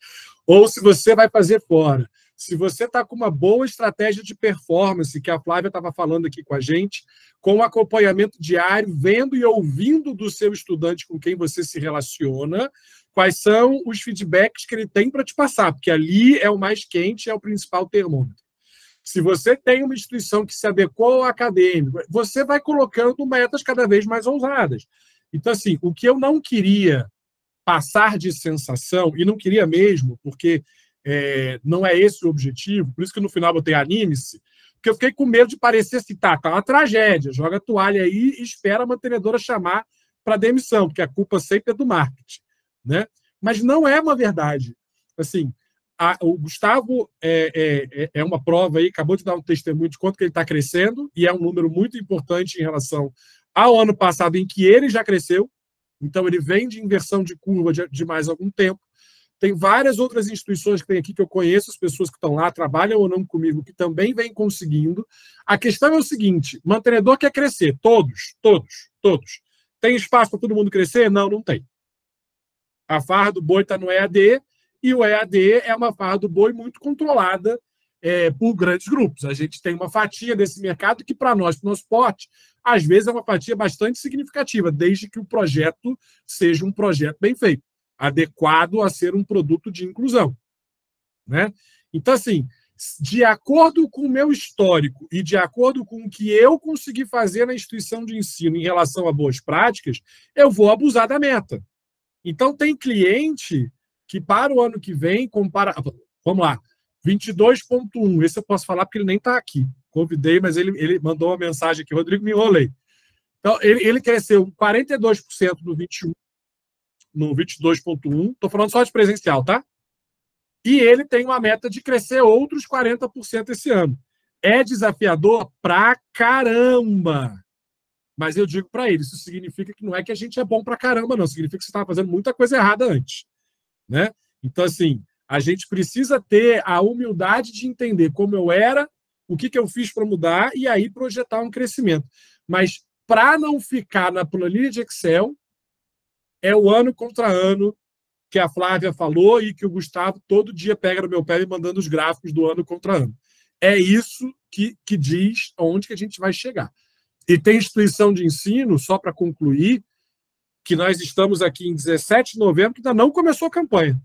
Ou se você vai fazer fora, Se você está com uma boa estratégia de performance, que a Flávia estava falando aqui com a gente, com o acompanhamento diário, vendo e ouvindo do seu estudante com quem você se relaciona, quais são os feedbacks que ele tem para te passar, porque ali é o mais quente, é o principal termômetro. Se você tem uma instituição que se adequou ao acadêmico, você vai colocando metas cada vez mais ousadas. Então, assim, o que eu não queria passar de sensação, e não queria mesmo, porque... não é esse o objetivo, por isso que no final eu botei anime-se, porque eu fiquei com medo de parecer assim, tá uma tragédia, joga a toalha aí e espera a mantenedora chamar para demissão, porque a culpa sempre é do marketing, né? Mas não é uma verdade. Assim, o Gustavo é uma prova aí, acabou de dar um testemunho de quanto que ele está crescendo, e é um número muito importante em relação ao ano passado, em que ele já cresceu, então ele vem de inversão de curva de mais algum tempo. Tem várias outras instituições que tem aqui que eu conheço, as pessoas que estão lá, trabalham ou não comigo, que também vêm conseguindo. A questão é o seguinte, mantenedor quer crescer, todos. Tem espaço para todo mundo crescer? Não tem. A farra do boi está no EAD, e o EAD é uma farra do boi muito controlada por grandes grupos. A gente tem uma fatia desse mercado que, para nós, para o nosso porte, às vezes é uma fatia bastante significativa, desde que o projeto seja um projeto bem feito, adequado a ser um produto de inclusão, né? Então, assim, de acordo com o meu histórico e de acordo com o que eu consegui fazer na instituição de ensino em relação a boas práticas, eu vou abusar da meta. Então, tem cliente que para o ano que vem, compara... Vamos lá, 22.1, esse eu posso falar porque ele nem está aqui. Convidei, mas ele mandou uma mensagem aqui. Rodrigo, me enrolei. Então, ele cresceu 42% no 21, no 22.1, estou falando só de presencial, tá? E ele tem uma meta de crescer outros 40% esse ano. É desafiador pra caramba! Mas eu digo para ele, isso significa que não é que a gente é bom pra caramba, não. Significa que você estava fazendo muita coisa errada antes, né? Então, assim, a gente precisa ter a humildade de entender como eu era, o que eu fiz para mudar e aí projetar um crescimento. Mas para não ficar na planilha de Excel, é o ano contra ano que a Flávia falou e que o Gustavo todo dia pega no meu pé e mandando os gráficos do ano contra ano. É isso que diz onde que a gente vai chegar. E tem instituição de ensino, só para concluir, que nós estamos aqui em 17 de novembro, que ainda não começou a campanha.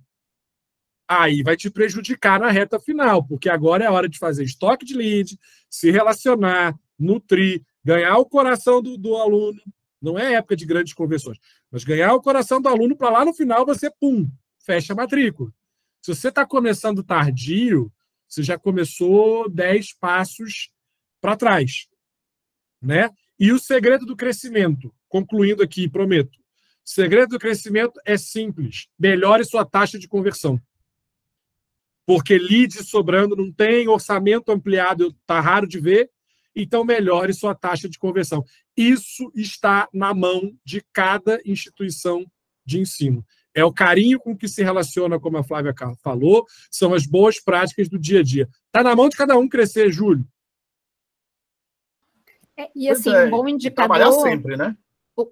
Aí vai te prejudicar na reta final, porque agora é a hora de fazer estoque de lead, se relacionar, nutrir, ganhar o coração do aluno. Não é época de grandes conversões, mas ganhar o coração do aluno para lá no final você, pum, fecha a matrícula. Se você está começando tardio, você já começou 10 passos para trás, né? E o segredo do crescimento, concluindo aqui, prometo, o segredo do crescimento é simples, melhore sua taxa de conversão. Porque lead sobrando não tem, orçamento ampliado está raro de ver, então melhore sua taxa de conversão. Isso está na mão de cada instituição de ensino. É o carinho com que se relaciona, como a Flávia falou, são as boas práticas do dia a dia. Está na mão de cada um crescer, Júlio. E assim, um bom indicador... Trabalhar sempre, né?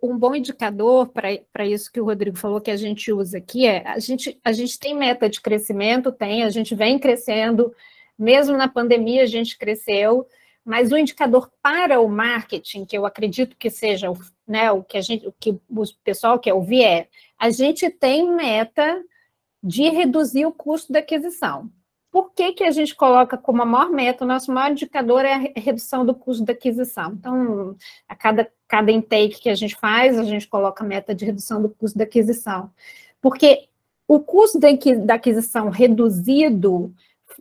Um bom indicador para isso que o Rodrigo falou que a gente usa aqui é... A gente tem meta de crescimento, a gente vem crescendo. Mesmo na pandemia a gente cresceu. Mas o indicador para o marketing, que eu acredito que seja, né, o que o pessoal quer ouvir é, a gente tem meta de reduzir o custo da aquisição. Por que a gente coloca como a maior meta, o nosso maior indicador é a redução do custo da aquisição? Então, a cada intake que a gente faz, a gente coloca a meta de redução do custo da aquisição. Porque o custo da aquisição reduzido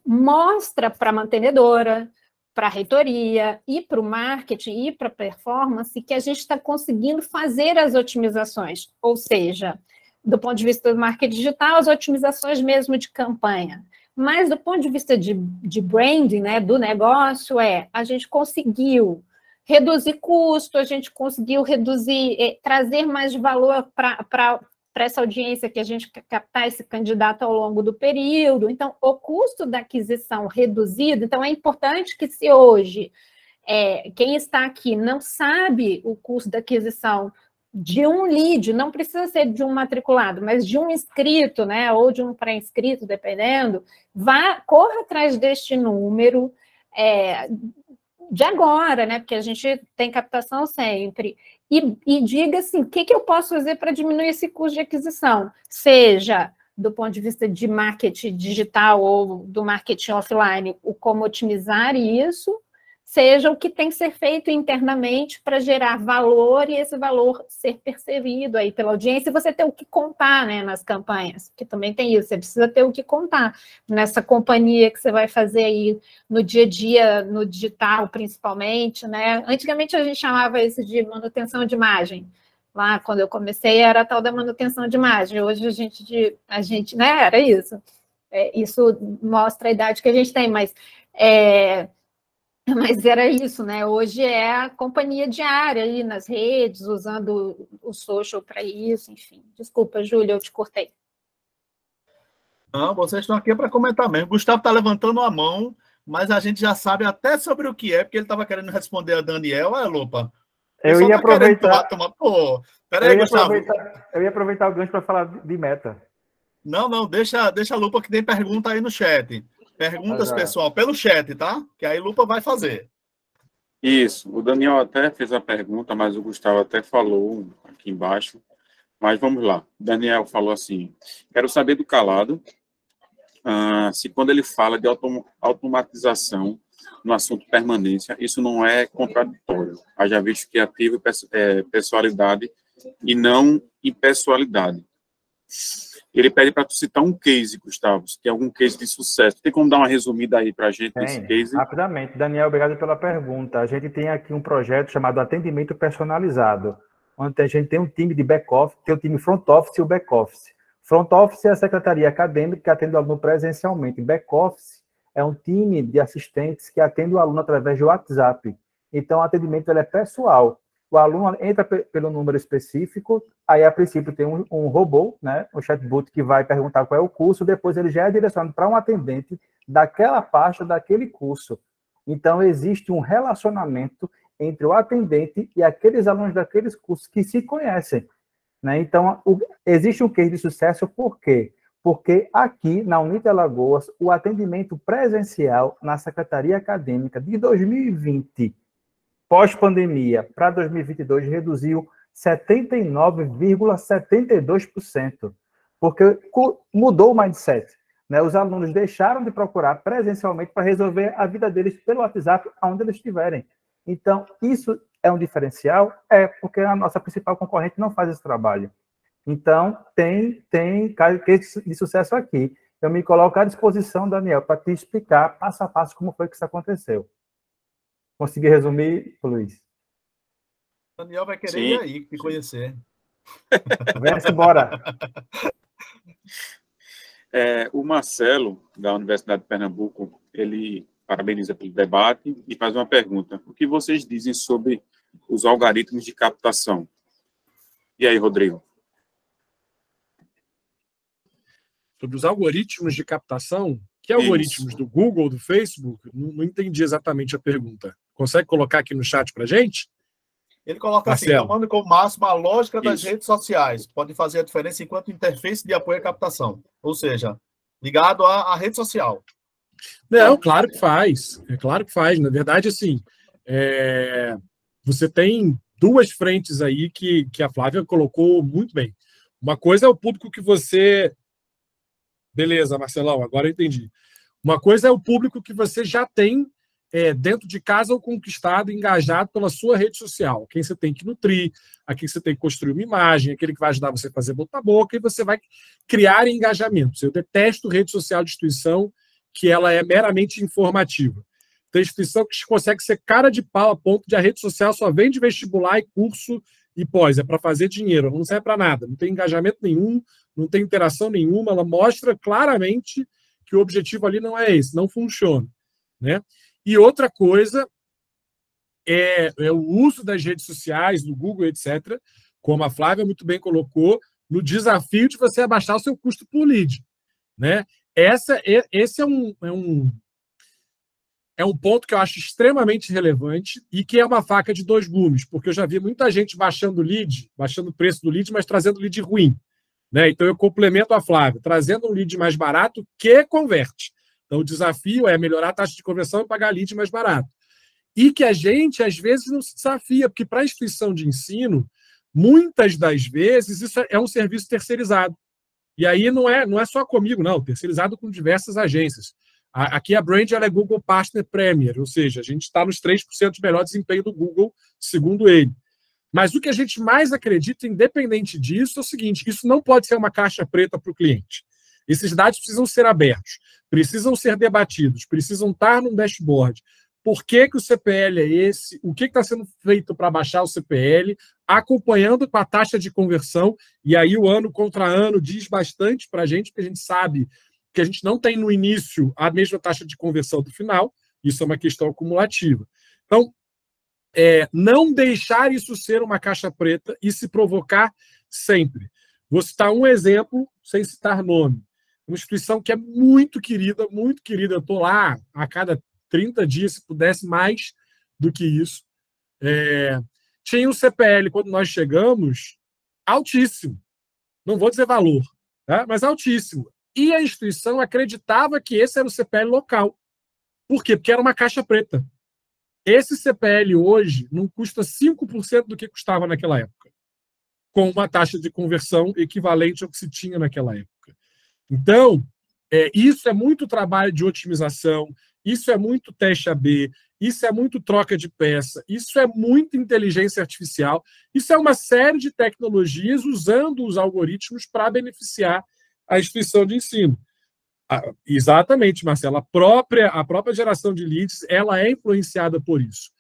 mostra para a mantenedora, para a reitoria, e para o marketing, e para a performance, que a gente está conseguindo fazer as otimizações, ou seja, do ponto de vista do marketing digital, as otimizações mesmo de campanha. Mas do ponto de vista de branding, né, do negócio, a gente conseguiu reduzir custo, a gente conseguiu reduzir, trazer mais valor para essa audiência que a gente quer captar esse candidato ao longo do período. Então, o custo da aquisição reduzido, então é importante que se hoje, quem está aqui não sabe o custo da aquisição de um lead, não precisa ser de um matriculado, mas de um inscrito, né, ou de um pré-inscrito, dependendo, vá, corra atrás deste número de agora, né, porque a gente tem captação sempre, e diga assim, o que, que eu posso fazer para diminuir esse custo de aquisição, seja do ponto de vista de marketing digital ou do marketing offline, o como otimizar isso, seja o que tem que ser feito internamente para gerar valor e esse valor ser percebido aí pela audiência e você ter o que contar, né, nas campanhas, porque também tem isso, você precisa ter o que contar nessa companhia que você vai fazer aí no dia a dia, no digital principalmente, né? Antigamente a gente chamava isso de manutenção de imagem, lá quando eu comecei era a tal da manutenção de imagem, hoje a gente né, era isso, isso mostra a idade que a gente tem, mas era isso, né? Hoje é a companhia diária aí nas redes, usando o social para isso, enfim. Desculpa, Júlio, eu te cortei. Não, vocês estão aqui para comentar mesmo. O Gustavo está levantando a mão, mas a gente já sabe até sobre o que é, porque ele estava querendo responder a Daniel, é, Lupa? Eu ia aproveitar... Eu ia aproveitar o gancho para falar de meta. Não, não, deixa a Lupa que tem pergunta aí no chat. Perguntas, pessoal, pelo chat, tá? Que aí Lupa vai fazer. Isso. O Daniel até fez a pergunta, mas o Gustavo até falou aqui embaixo. Mas vamos lá. O Daniel falou assim, quero saber do Calado, se quando ele fala de automatização no assunto permanência, isso não é contraditório. Haja visto que ativa pessoalidade e não impessoalidade. Ele pede para tu citar um case, Gustavo, se tem algum case de sucesso. Tem como dar uma resumida aí para a gente nesse case? Rapidamente. Daniel, obrigado pela pergunta. A gente tem aqui um projeto chamado Atendimento Personalizado, onde a gente tem um time de back-office, tem o time front-office e o back-office. Front-office é a secretaria acadêmica que atende o aluno presencialmente. Back-office é um time de assistentes que atende o aluno através do WhatsApp. Então, o atendimento é pessoal. O aluno entra pelo número específico, aí a princípio tem um robô, né, um chatbot que vai perguntar qual é o curso, depois ele já é direcionado para um atendente daquela pasta, daquele curso. Então, existe um relacionamento entre o atendente e aqueles alunos daqueles cursos que se conhecem, né? Então, existe um case de sucesso, por quê? Porque aqui, na UNIT Alagoas, o atendimento presencial na Secretaria Acadêmica de 2020, pós-pandemia, para 2022, reduziu 79,72%, porque mudou o mindset, né? Os alunos deixaram de procurar presencialmente para resolver a vida deles pelo WhatsApp, onde eles estiverem. Então, isso é um diferencial? É, porque a nossa principal concorrente não faz esse trabalho. Então, tem case de sucesso aqui. Eu me coloco à disposição, Daniel, para te explicar passo a passo como foi que isso aconteceu. Consegui resumir, Luiz? O Daniel vai querer ir aí, me conhecer. Vem-se embora. O Marcelo, da Universidade de Pernambuco, ele parabeniza pelo debate e faz uma pergunta. O que vocês dizem sobre os algoritmos de captação? E aí, Rodrigo? Sobre os algoritmos de captação? Que algoritmos? Isso. Do Google, do Facebook? Não entendi exatamente a pergunta. Consegue colocar aqui no chat para a gente? Ele coloca Marcelo, assim, tomando como máximo a lógica das redes sociais. Pode fazer a diferença enquanto interface de apoio à captação. Ou seja, ligado à rede social. Não, claro que faz. É claro que faz. Na verdade, assim, você tem duas frentes aí que a Flávia colocou muito bem. Uma coisa é o público que você... Beleza, Marcelão, agora eu entendi. Uma coisa é o público que você já tem dentro de casa ou conquistado, engajado pela sua rede social. Quem você tem que nutrir, a quem você tem que construir uma imagem, aquele que vai ajudar você a fazer boca a boca, e você vai criar engajamento. Eu detesto rede social de instituição, que ela é meramente informativa. Tem instituição que consegue ser cara de pau a ponto de a rede social só vende vestibular e curso e pós. É para fazer dinheiro, ela não serve para nada, não tem engajamento nenhum, não tem interação nenhuma, ela mostra claramente que o objetivo ali não é esse, não funciona, né? E outra coisa é o uso das redes sociais, do Google, etc., como a Flávia muito bem colocou, no desafio de você abaixar o seu custo por lead, né? Esse é um é um ponto que eu acho extremamente relevante e que é uma faca de dois gumes, porque eu já vi muita gente baixando o lead, baixando o preço do lead, mas trazendo lead ruim, né? Então, eu complemento a Flávia, trazendo um lead mais barato que converte. Então, o desafio é melhorar a taxa de conversão e pagar lead mais barato. E que a gente, às vezes, não se desafia, porque para a instituição de ensino, muitas das vezes, isso é um serviço terceirizado. E aí não é só comigo, não, terceirizado com diversas agências. Aqui a Brand ela é Google Partner Premier, ou seja, a gente está nos 3% de melhor desempenho do Google, segundo ele. Mas o que a gente mais acredita, independente disso, é o seguinte, isso não pode ser uma caixa preta para o cliente. Esses dados precisam ser abertos, precisam ser debatidos, precisam estar num dashboard. Por que que o CPL é esse? O que está sendo feito para baixar o CPL? Acompanhando com a taxa de conversão. E aí o ano contra ano diz bastante para a gente, porque a gente sabe que a gente não tem no início a mesma taxa de conversão do final. Isso é uma questão acumulativa. Então, não deixar isso ser uma caixa preta e se provocar sempre. Vou citar um exemplo, sem citar nome. Uma instituição que é muito querida, muito querida. Eu estou lá a cada 30 dias, se pudesse mais do que isso. Tinha um CPL, quando nós chegamos, altíssimo. Não vou dizer valor, tá? Mas altíssimo. E a instituição acreditava que esse era o CPL local. Por quê? Porque era uma caixa preta. Esse CPL hoje não custa 5% do que custava naquela época, com uma taxa de conversão equivalente ao que se tinha naquela época. Então, isso é muito trabalho de otimização, isso é muito teste AB, isso é muito troca de peça, isso é muita inteligência artificial, isso é uma série de tecnologias usando os algoritmos para beneficiar a instituição de ensino. Exatamente, Marcela, a própria geração de leads, ela é influenciada por isso.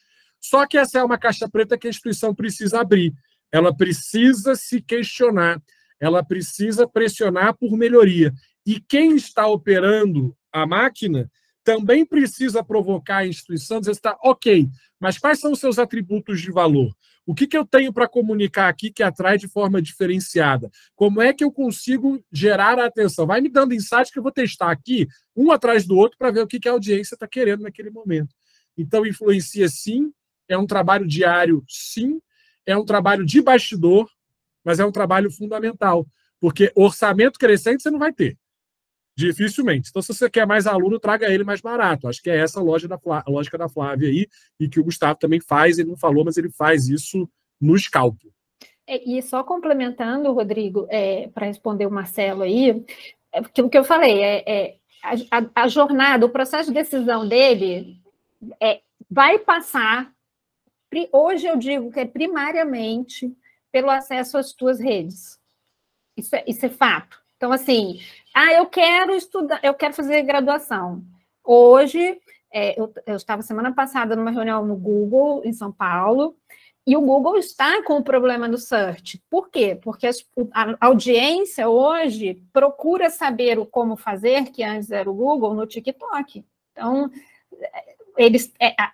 Só que essa é uma caixa preta que a instituição precisa abrir, ela precisa se questionar, ela precisa pressionar por melhoria. E quem está operando a máquina também precisa provocar a instituição, dizer, tá, ok, mas quais são os seus atributos de valor? O que eu tenho para comunicar aqui que atrai de forma diferenciada? Como é que eu consigo gerar a atenção? Vai me dando insights que eu vou testar aqui, um atrás do outro, para ver o que a audiência está querendo naquele momento. Então, influencia sim, é um trabalho diário sim, é um trabalho de bastidor, mas é um trabalho fundamental, porque orçamento crescente você não vai ter. Dificilmente. Então, se você quer mais aluno, traga ele mais barato. Acho que é essa a lógica da Flávia aí, e que o Gustavo também faz, ele não falou, mas ele faz isso no escalpo. E só complementando, Rodrigo, para responder o Marcelo aí, o que eu falei, a jornada, o processo de decisão dele vai passar, hoje eu digo que é primariamente pelo acesso às tuas redes. Isso é fato. Então, assim, eu quero estudar, eu quero fazer graduação. Hoje, eu estava semana passada numa reunião no Google, em São Paulo, e o Google está com o problema do search. Por quê? Porque a audiência hoje procura saber o como fazer, que antes era o Google, no TikTok. Então,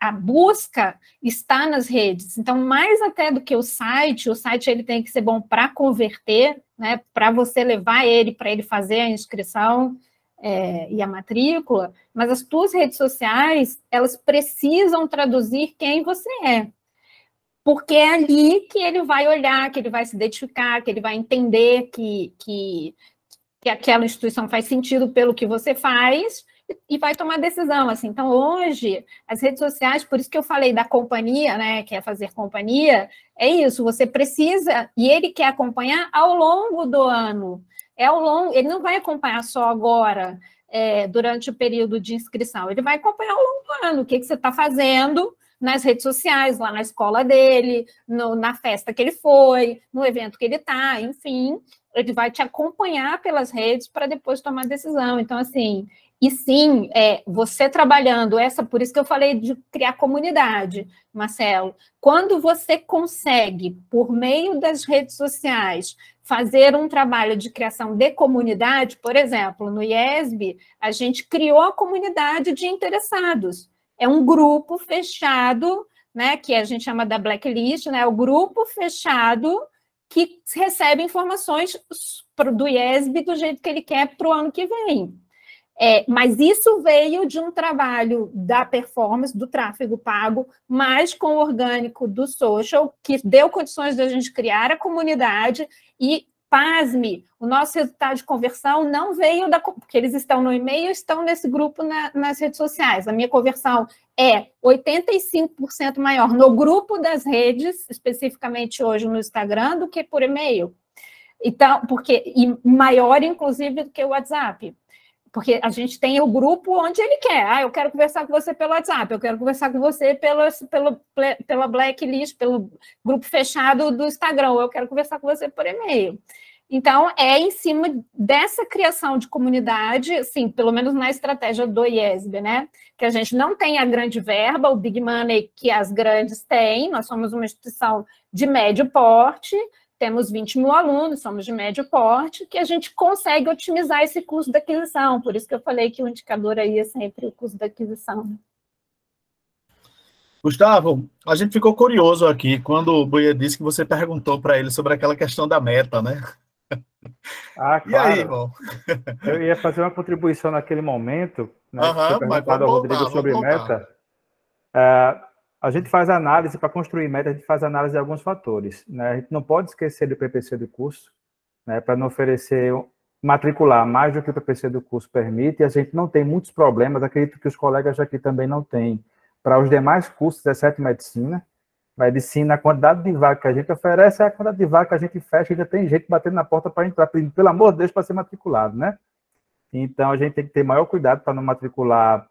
a busca está nas redes. Então, mais até do que o site ele tem que ser bom para converter, né, para você levar ele, para ele fazer a inscrição e a matrícula, mas as tuas redes sociais, elas precisam traduzir quem você é, porque é ali que ele vai olhar, que ele vai se identificar, que ele vai entender que aquela instituição faz sentido pelo que você faz e vai tomar decisão, assim. Então, hoje, as redes sociais, por isso que eu falei da companhia, né, que é fazer companhia, é isso, você precisa, e ele quer acompanhar ao longo do ano, ele não vai acompanhar só agora, durante o período de inscrição, ele vai acompanhar ao longo do ano, o que você está fazendo nas redes sociais, lá na escola dele, na festa que ele foi, no evento que ele está, enfim, ele vai te acompanhar pelas redes para depois tomar decisão, então, assim... E sim, você trabalhando por isso que eu falei de criar comunidade, Marcelo. Quando você consegue, por meio das redes sociais, fazer um trabalho de criação de comunidade, por exemplo, no IESB, a gente criou a comunidade de interessados. É um grupo fechado, né, que a gente chama da blacklist, né, o grupo fechado que recebe informações do IESB do jeito que ele quer para o ano que vem. Mas isso veio de um trabalho da performance, do tráfego pago, mas com o orgânico do social, que deu condições de a gente criar a comunidade e, pasme, o nosso resultado de conversão não veio da... Porque eles estão no e-mail, estão nesse grupo nas redes sociais. A minha conversão é 85% maior no grupo das redes, especificamente hoje no Instagram, do que por e-mail. Então, e maior, inclusive, do que o WhatsApp. Porque a gente tem o grupo onde ele quer. Ah, eu quero conversar com você pelo WhatsApp, eu quero conversar com você pela blacklist, pelo grupo fechado do Instagram, eu quero conversar com você por e-mail. Então, é em cima dessa criação de comunidade, assim, pelo menos na estratégia do IESB, né? Que a gente não tem a grande verba, o big money que as grandes têm, nós somos uma instituição de médio porte, temos 20 mil alunos, somos de médio porte, que a gente consegue otimizar esse custo da aquisição. Por isso que eu falei que o indicador aí é sempre o custo da aquisição. Gustavo, a gente ficou curioso aqui quando o Bouyer disse que você perguntou para ele sobre aquela questão da meta, né? Ah, claro. E aí, irmão? Eu ia fazer uma contribuição naquele momento, né? Foi perguntado ao Rodrigo sobre meta. A gente faz análise, para construir meta, a gente faz análise de alguns fatores, né? A gente não pode esquecer do PPC do curso, né? Para não oferecer, matricular mais do que o PPC do curso permite, e a gente não tem muitos problemas, acredito que os colegas aqui também não têm. Para os demais cursos, exceto medicina, a quantidade de vaga que a gente oferece é a quantidade de vaga que a gente fecha, ainda tem gente batendo na porta para entrar, pelo amor de Deus, para ser matriculado, né? Então, a gente tem que ter maior cuidado para não matricular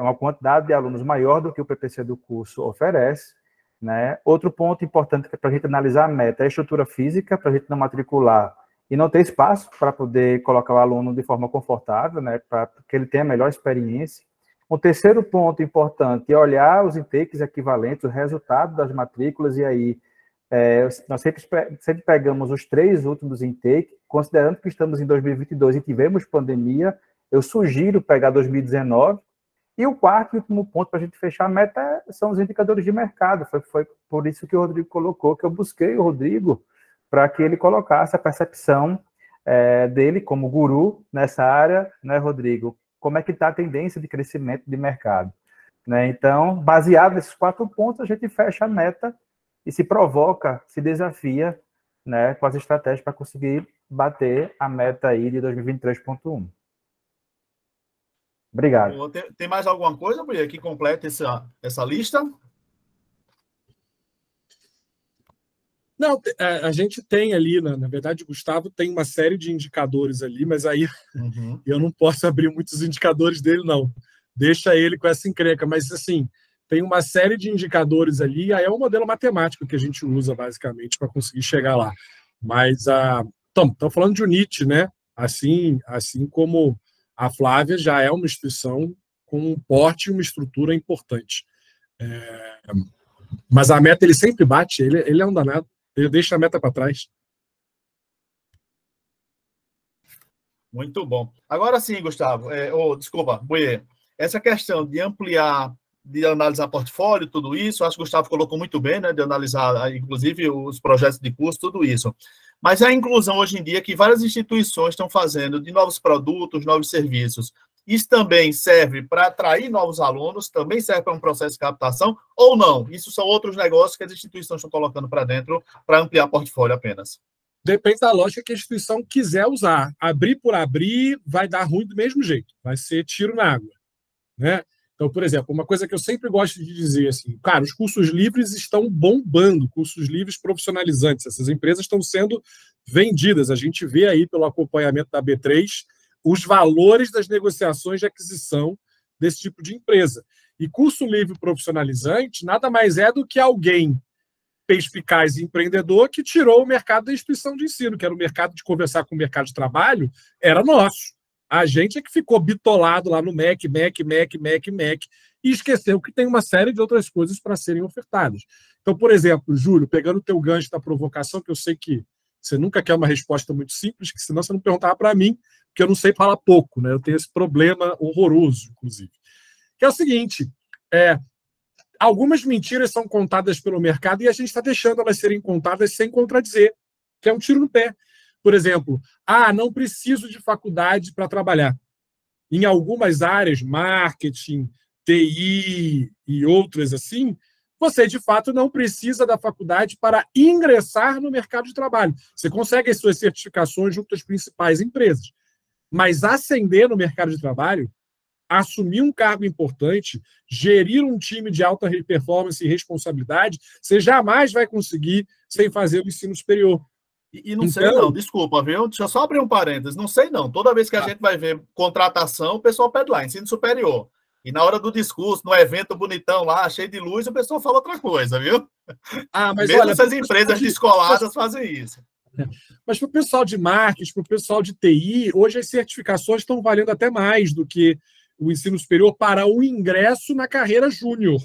uma quantidade de alunos maior do que o PPC do curso oferece, né? Outro ponto importante para a gente analisar a meta é a estrutura física, para a gente não matricular e não ter espaço para poder colocar o aluno de forma confortável, né? Para que ele tenha a melhor experiência. Um terceiro ponto importante é olhar os intakes equivalentes, o resultado das matrículas, e aí nós sempre pegamos os 3 últimos intakes, considerando que estamos em 2022 e tivemos pandemia, eu sugiro pegar 2019. E o quarto e último ponto para a gente fechar a meta são os indicadores de mercado. Foi por isso que o Rodrigo colocou, que eu busquei o Rodrigo para que ele colocasse a percepção dele como guru nessa área, né, Rodrigo? Como é que está a tendência de crescimento de mercado? Né? Então, baseado nesses 4 pontos, a gente fecha a meta e se provoca, se desafia, né, com as estratégias para conseguir bater a meta aí de 2023.1. Obrigado. Tem mais alguma coisa, Bouyer, que completa essa lista? Não, a gente tem ali, na verdade, o Gustavo tem uma série de indicadores ali, mas aí eu não posso abrir muitos indicadores dele, não. Deixa ele com essa encrenca, mas assim, tem uma série de indicadores ali, aí é um modelo matemático que a gente usa, basicamente, para conseguir chegar lá. Mas, estamos falando de UNIT, né? Assim como... A Flávia já é uma instituição com um porte e uma estrutura importante. Mas a meta ele sempre bate, ele é um danado, ele deixa a meta para trás. Muito bom. Agora sim, Gustavo, desculpa, Bouyer, essa questão de ampliar, de analisar portfólio, tudo isso, acho que o Gustavo colocou muito bem, né, de analisar, inclusive, os projetos de curso, tudo isso. Mas a inclusão hoje em dia que várias instituições estão fazendo de novos produtos, novos serviços, isso também serve para atrair novos alunos, também serve para um processo de captação ou não? Isso são outros negócios que as instituições estão colocando para dentro para ampliar portfólio apenas. Depende da lógica que a instituição quiser usar. Abrir por abrir vai dar ruim do mesmo jeito, vai ser tiro na água, né? Então, por exemplo, uma coisa que eu sempre gosto de dizer, assim, cara, os cursos livres estão bombando, cursos livres profissionalizantes, essas empresas estão sendo vendidas. A gente vê aí, pelo acompanhamento da B3, os valores das negociações de aquisição desse tipo de empresa. E curso livre profissionalizante nada mais é do que alguém perspicaz e empreendedor que tirou o mercado da instituição de ensino, que era o mercado de conversar com o mercado de trabalho, era nosso. A gente é que ficou bitolado lá no MEC, e esqueceu que tem uma série de outras coisas para serem ofertadas. Então, por exemplo, Júlio, pegando o teu gancho da provocação, que eu sei que você nunca quer uma resposta muito simples, que senão você não perguntava para mim, porque eu não sei falar pouco, né? Eu tenho esse problema horroroso, inclusive. Que é o seguinte, algumas mentiras são contadas pelo mercado e a gente está deixando elas serem contadas sem contradizer, que é um tiro no pé. Por exemplo, não preciso de faculdade para trabalhar. Em algumas áreas, marketing, TI e outras assim, você, de fato, não precisa da faculdade para ingressar no mercado de trabalho. Você consegue as suas certificações junto às principais empresas. Mas ascender no mercado de trabalho, assumir um cargo importante, gerir um time de alta performance e responsabilidade, você jamais vai conseguir sem fazer o ensino superior. E não então, sei não, desculpa, viu? Deixa eu só abrir um parênteses. Não sei não. Toda vez que a gente vai ver contratação, o pessoal pede lá, ensino superior. E na hora do discurso, no evento bonitão lá, cheio de luz, o pessoal fala outra coisa, viu? Ah, mas mesmo olha, essas empresas descoladas fazem isso. Mas para o pessoal de marketing, para o pessoal de TI, hoje as certificações estão valendo até mais do que o ensino superior para o ingresso na carreira júnior.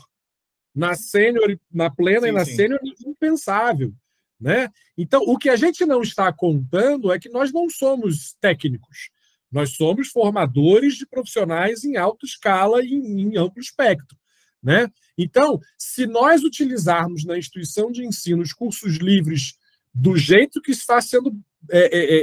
Na sênior, na plena e na sênior é impensável. Né? Então, o que a gente não está contando é que nós não somos técnicos. Nós somos formadores de profissionais em alta escala e em amplo espectro. Né? Então, se nós utilizarmos na instituição de ensino os cursos livres do jeito que está sendo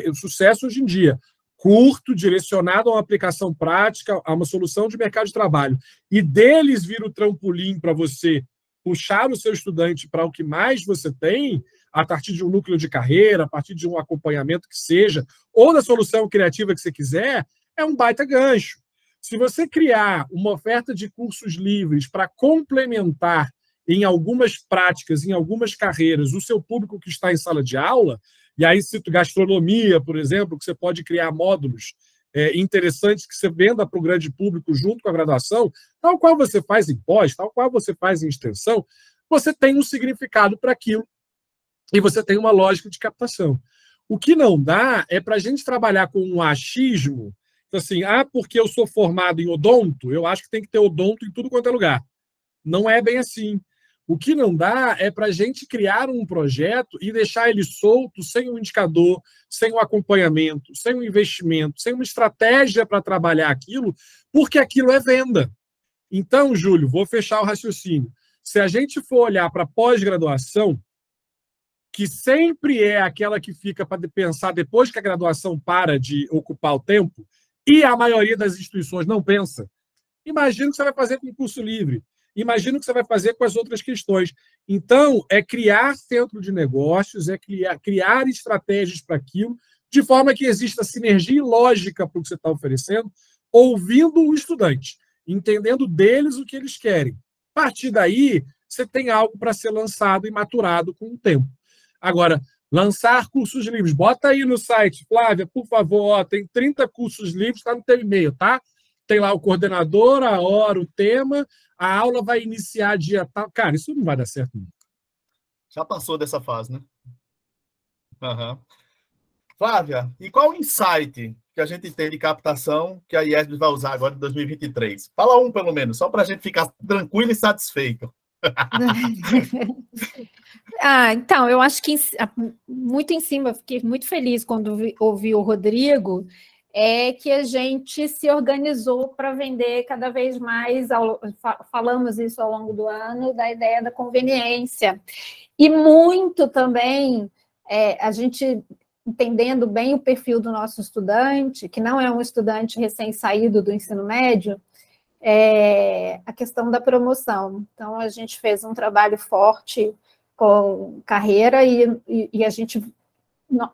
o sucesso hoje em dia, curto, direcionado a uma aplicação prática, a uma solução de mercado de trabalho, e deles vir o trampolim para você puxar o seu estudante para o que mais você tem, a partir de um núcleo de carreira, a partir de um acompanhamento que seja, ou da solução criativa que você quiser, é um baita gancho. Se você criar uma oferta de cursos livres para complementar em algumas práticas, em algumas carreiras, o seu público que está em sala de aula, e aí cito gastronomia, por exemplo, que você pode criar módulos interessantes que você venda para o grande público junto com a graduação, tal qual você faz em pós, tal qual você faz em extensão, você tem um significado para aquilo. E você tem uma lógica de captação. O que não dá é para a gente trabalhar com um achismo, assim, porque eu sou formado em odonto, eu acho que tem que ter odonto em tudo quanto é lugar. Não é bem assim. O que não dá é para a gente criar um projeto e deixar ele solto, sem um indicador, sem um acompanhamento, sem um investimento, sem uma estratégia para trabalhar aquilo, porque aquilo é venda. Então, Júlio, vou fechar o raciocínio. Se a gente for olhar para pós-graduação, que sempre é aquela que fica para pensar depois que a graduação para de ocupar o tempo, e a maioria das instituições não pensa. Imagina o que você vai fazer com o curso livre. Imagina o que você vai fazer com as outras questões. Então, é criar centro de negócios, é criar estratégias para aquilo, de forma que exista sinergia e lógica para o que você está oferecendo, ouvindo o estudante, entendendo deles o que eles querem. A partir daí, você tem algo para ser lançado e maturado com o tempo. Agora, lançar cursos livres. Bota aí no site, Flávia, por favor, ó, tem 30 cursos livres, está no teu e-mail, tá? Tem lá o coordenador, a hora, o tema, a aula vai iniciar dia tal. Cara, isso não vai dar certo nunca. Já passou dessa fase, né? Uhum. Flávia, e qual o insight que a gente tem de captação que a IESB vai usar agora em 2023? Fala um, pelo menos, só para a gente ficar tranquilo e satisfeito. Então, eu acho que muito em cima, fiquei muito feliz quando ouvi o Rodrigo, é que a gente se organizou para vender cada vez mais, falamos isso ao longo do ano, da ideia da conveniência. E muito também, a gente entendendo bem o perfil do nosso estudante, que não é um estudante recém-saído do ensino médio, a questão da promoção. Então, a gente fez um trabalho forte com carreira e a gente...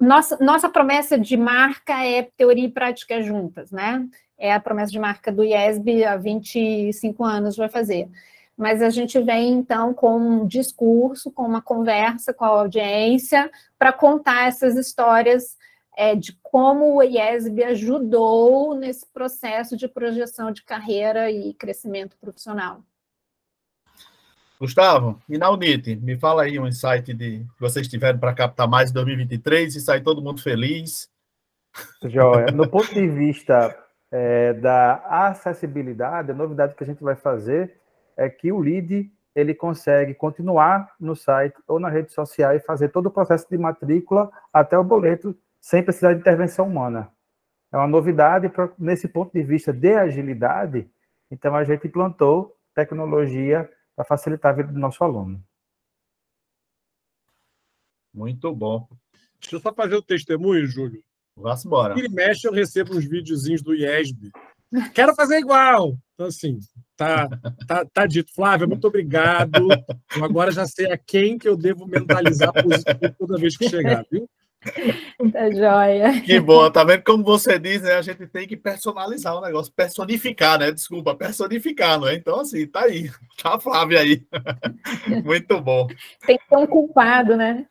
Nossa promessa de marca é teoria e prática juntas, né? É a promessa de marca do IESB há 25 anos vai fazer. Mas a gente vem, então, com um discurso, com uma conversa com a audiência para contar essas histórias de como o IESB ajudou nesse processo de projeção de carreira e crescimento profissional. Gustavo, e na UNIT, me fala aí um insight que vocês tiveram para captar mais em 2023 e sair todo mundo feliz. Joia, no ponto de vista da acessibilidade, a novidade que a gente vai fazer é que o lead ele consegue continuar no site ou na rede social e fazer todo o processo de matrícula até o boleto sem precisar de intervenção humana. É uma novidade nesse ponto de vista de agilidade, então a gente implantou tecnologia para facilitar a vida do nosso aluno. Muito bom. Deixa eu só fazer o testemunho, Júlio. Vamos embora. Ele mexe, eu recebo uns videozinhos do IESB, Quero fazer igual. Então, assim, tá dito. Flávia, muito obrigado. Eu agora já sei a quem que eu devo mentalizar positivo toda vez que chegar, viu? Tá joia. Que bom, tá vendo como você diz, né? A gente tem que personalizar o negócio, personificar, né? Desculpa, personificar, não é? Então, assim, tá aí, tá a Flávia aí. Muito bom. Tem que ter um culpado, né?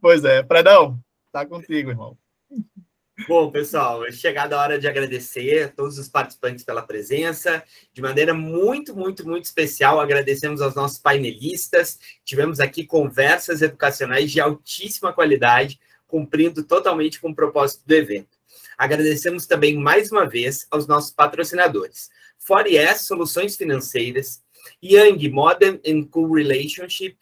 Pois é. Predão, tá contigo, irmão. Bom, pessoal, é chegada a hora de agradecer a todos os participantes pela presença. De maneira muito especial, agradecemos aos nossos painelistas. Tivemos aqui conversas educacionais de altíssima qualidade, cumprindo totalmente com o propósito do evento. Agradecemos também, mais uma vez, aos nossos patrocinadores. 4IES Soluções Financeiras, Young Modern and Cool Relationship,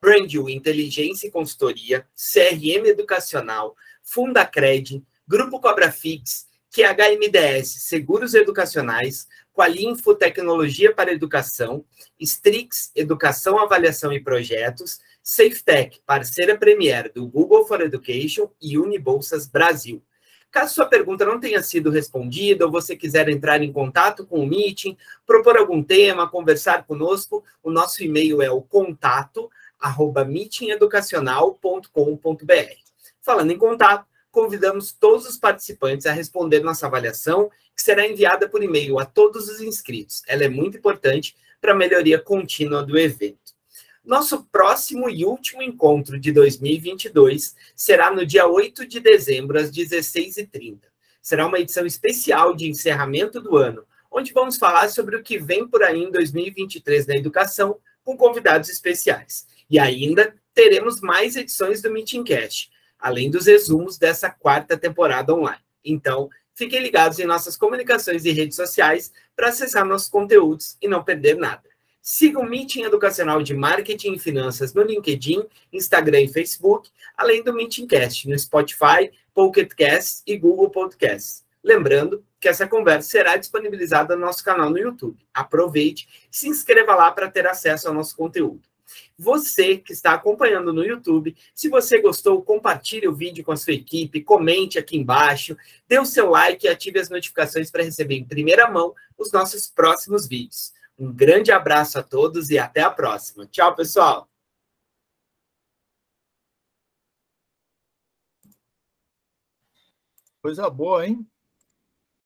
BrandÜ Inteligência e Consultoria, CRM Educacional, Fundacred, Grupo Cobrafix, QHMDS, Seguros Educacionais, Qualinfo Tecnologia para Educação, Strix, Educação, Avaliação e Projetos, Safetec, parceira premier do Google for Education e Unibolsas Brasil. Caso sua pergunta não tenha sido respondida ou você quiser entrar em contato com o Meeting, propor algum tema, conversar conosco, o nosso e-mail é o contato@meetingeducacional.com.br. Falando em contato, convidamos todos os participantes a responder nossa avaliação, que será enviada por e-mail a todos os inscritos. Ela é muito importante para a melhoria contínua do evento. Nosso próximo e último encontro de 2022 será no dia 8 de dezembro, às 16h30. Será uma edição especial de encerramento do ano, onde vamos falar sobre o que vem por aí em 2023 na educação, com convidados especiais. E ainda teremos mais edições do Meeting Cast, além dos resumos dessa 4ª temporada online. Então, fiquem ligados em nossas comunicações e redes sociais para acessar nossos conteúdos e não perder nada. Siga o Meeting Educacional de Marketing e Finanças no LinkedIn, Instagram e Facebook, além do Meeting Cast no Spotify, Pocket Casts e Google Podcasts. Lembrando que essa conversa será disponibilizada no nosso canal no YouTube. Aproveite e se inscreva lá para ter acesso ao nosso conteúdo. Você que está acompanhando no YouTube, se você gostou, compartilhe o vídeo com a sua equipe, comente aqui embaixo, dê o seu like e ative as notificações para receber em primeira mão os nossos próximos vídeos. Um grande abraço a todos e até a próxima. Tchau, pessoal! Coisa boa, hein?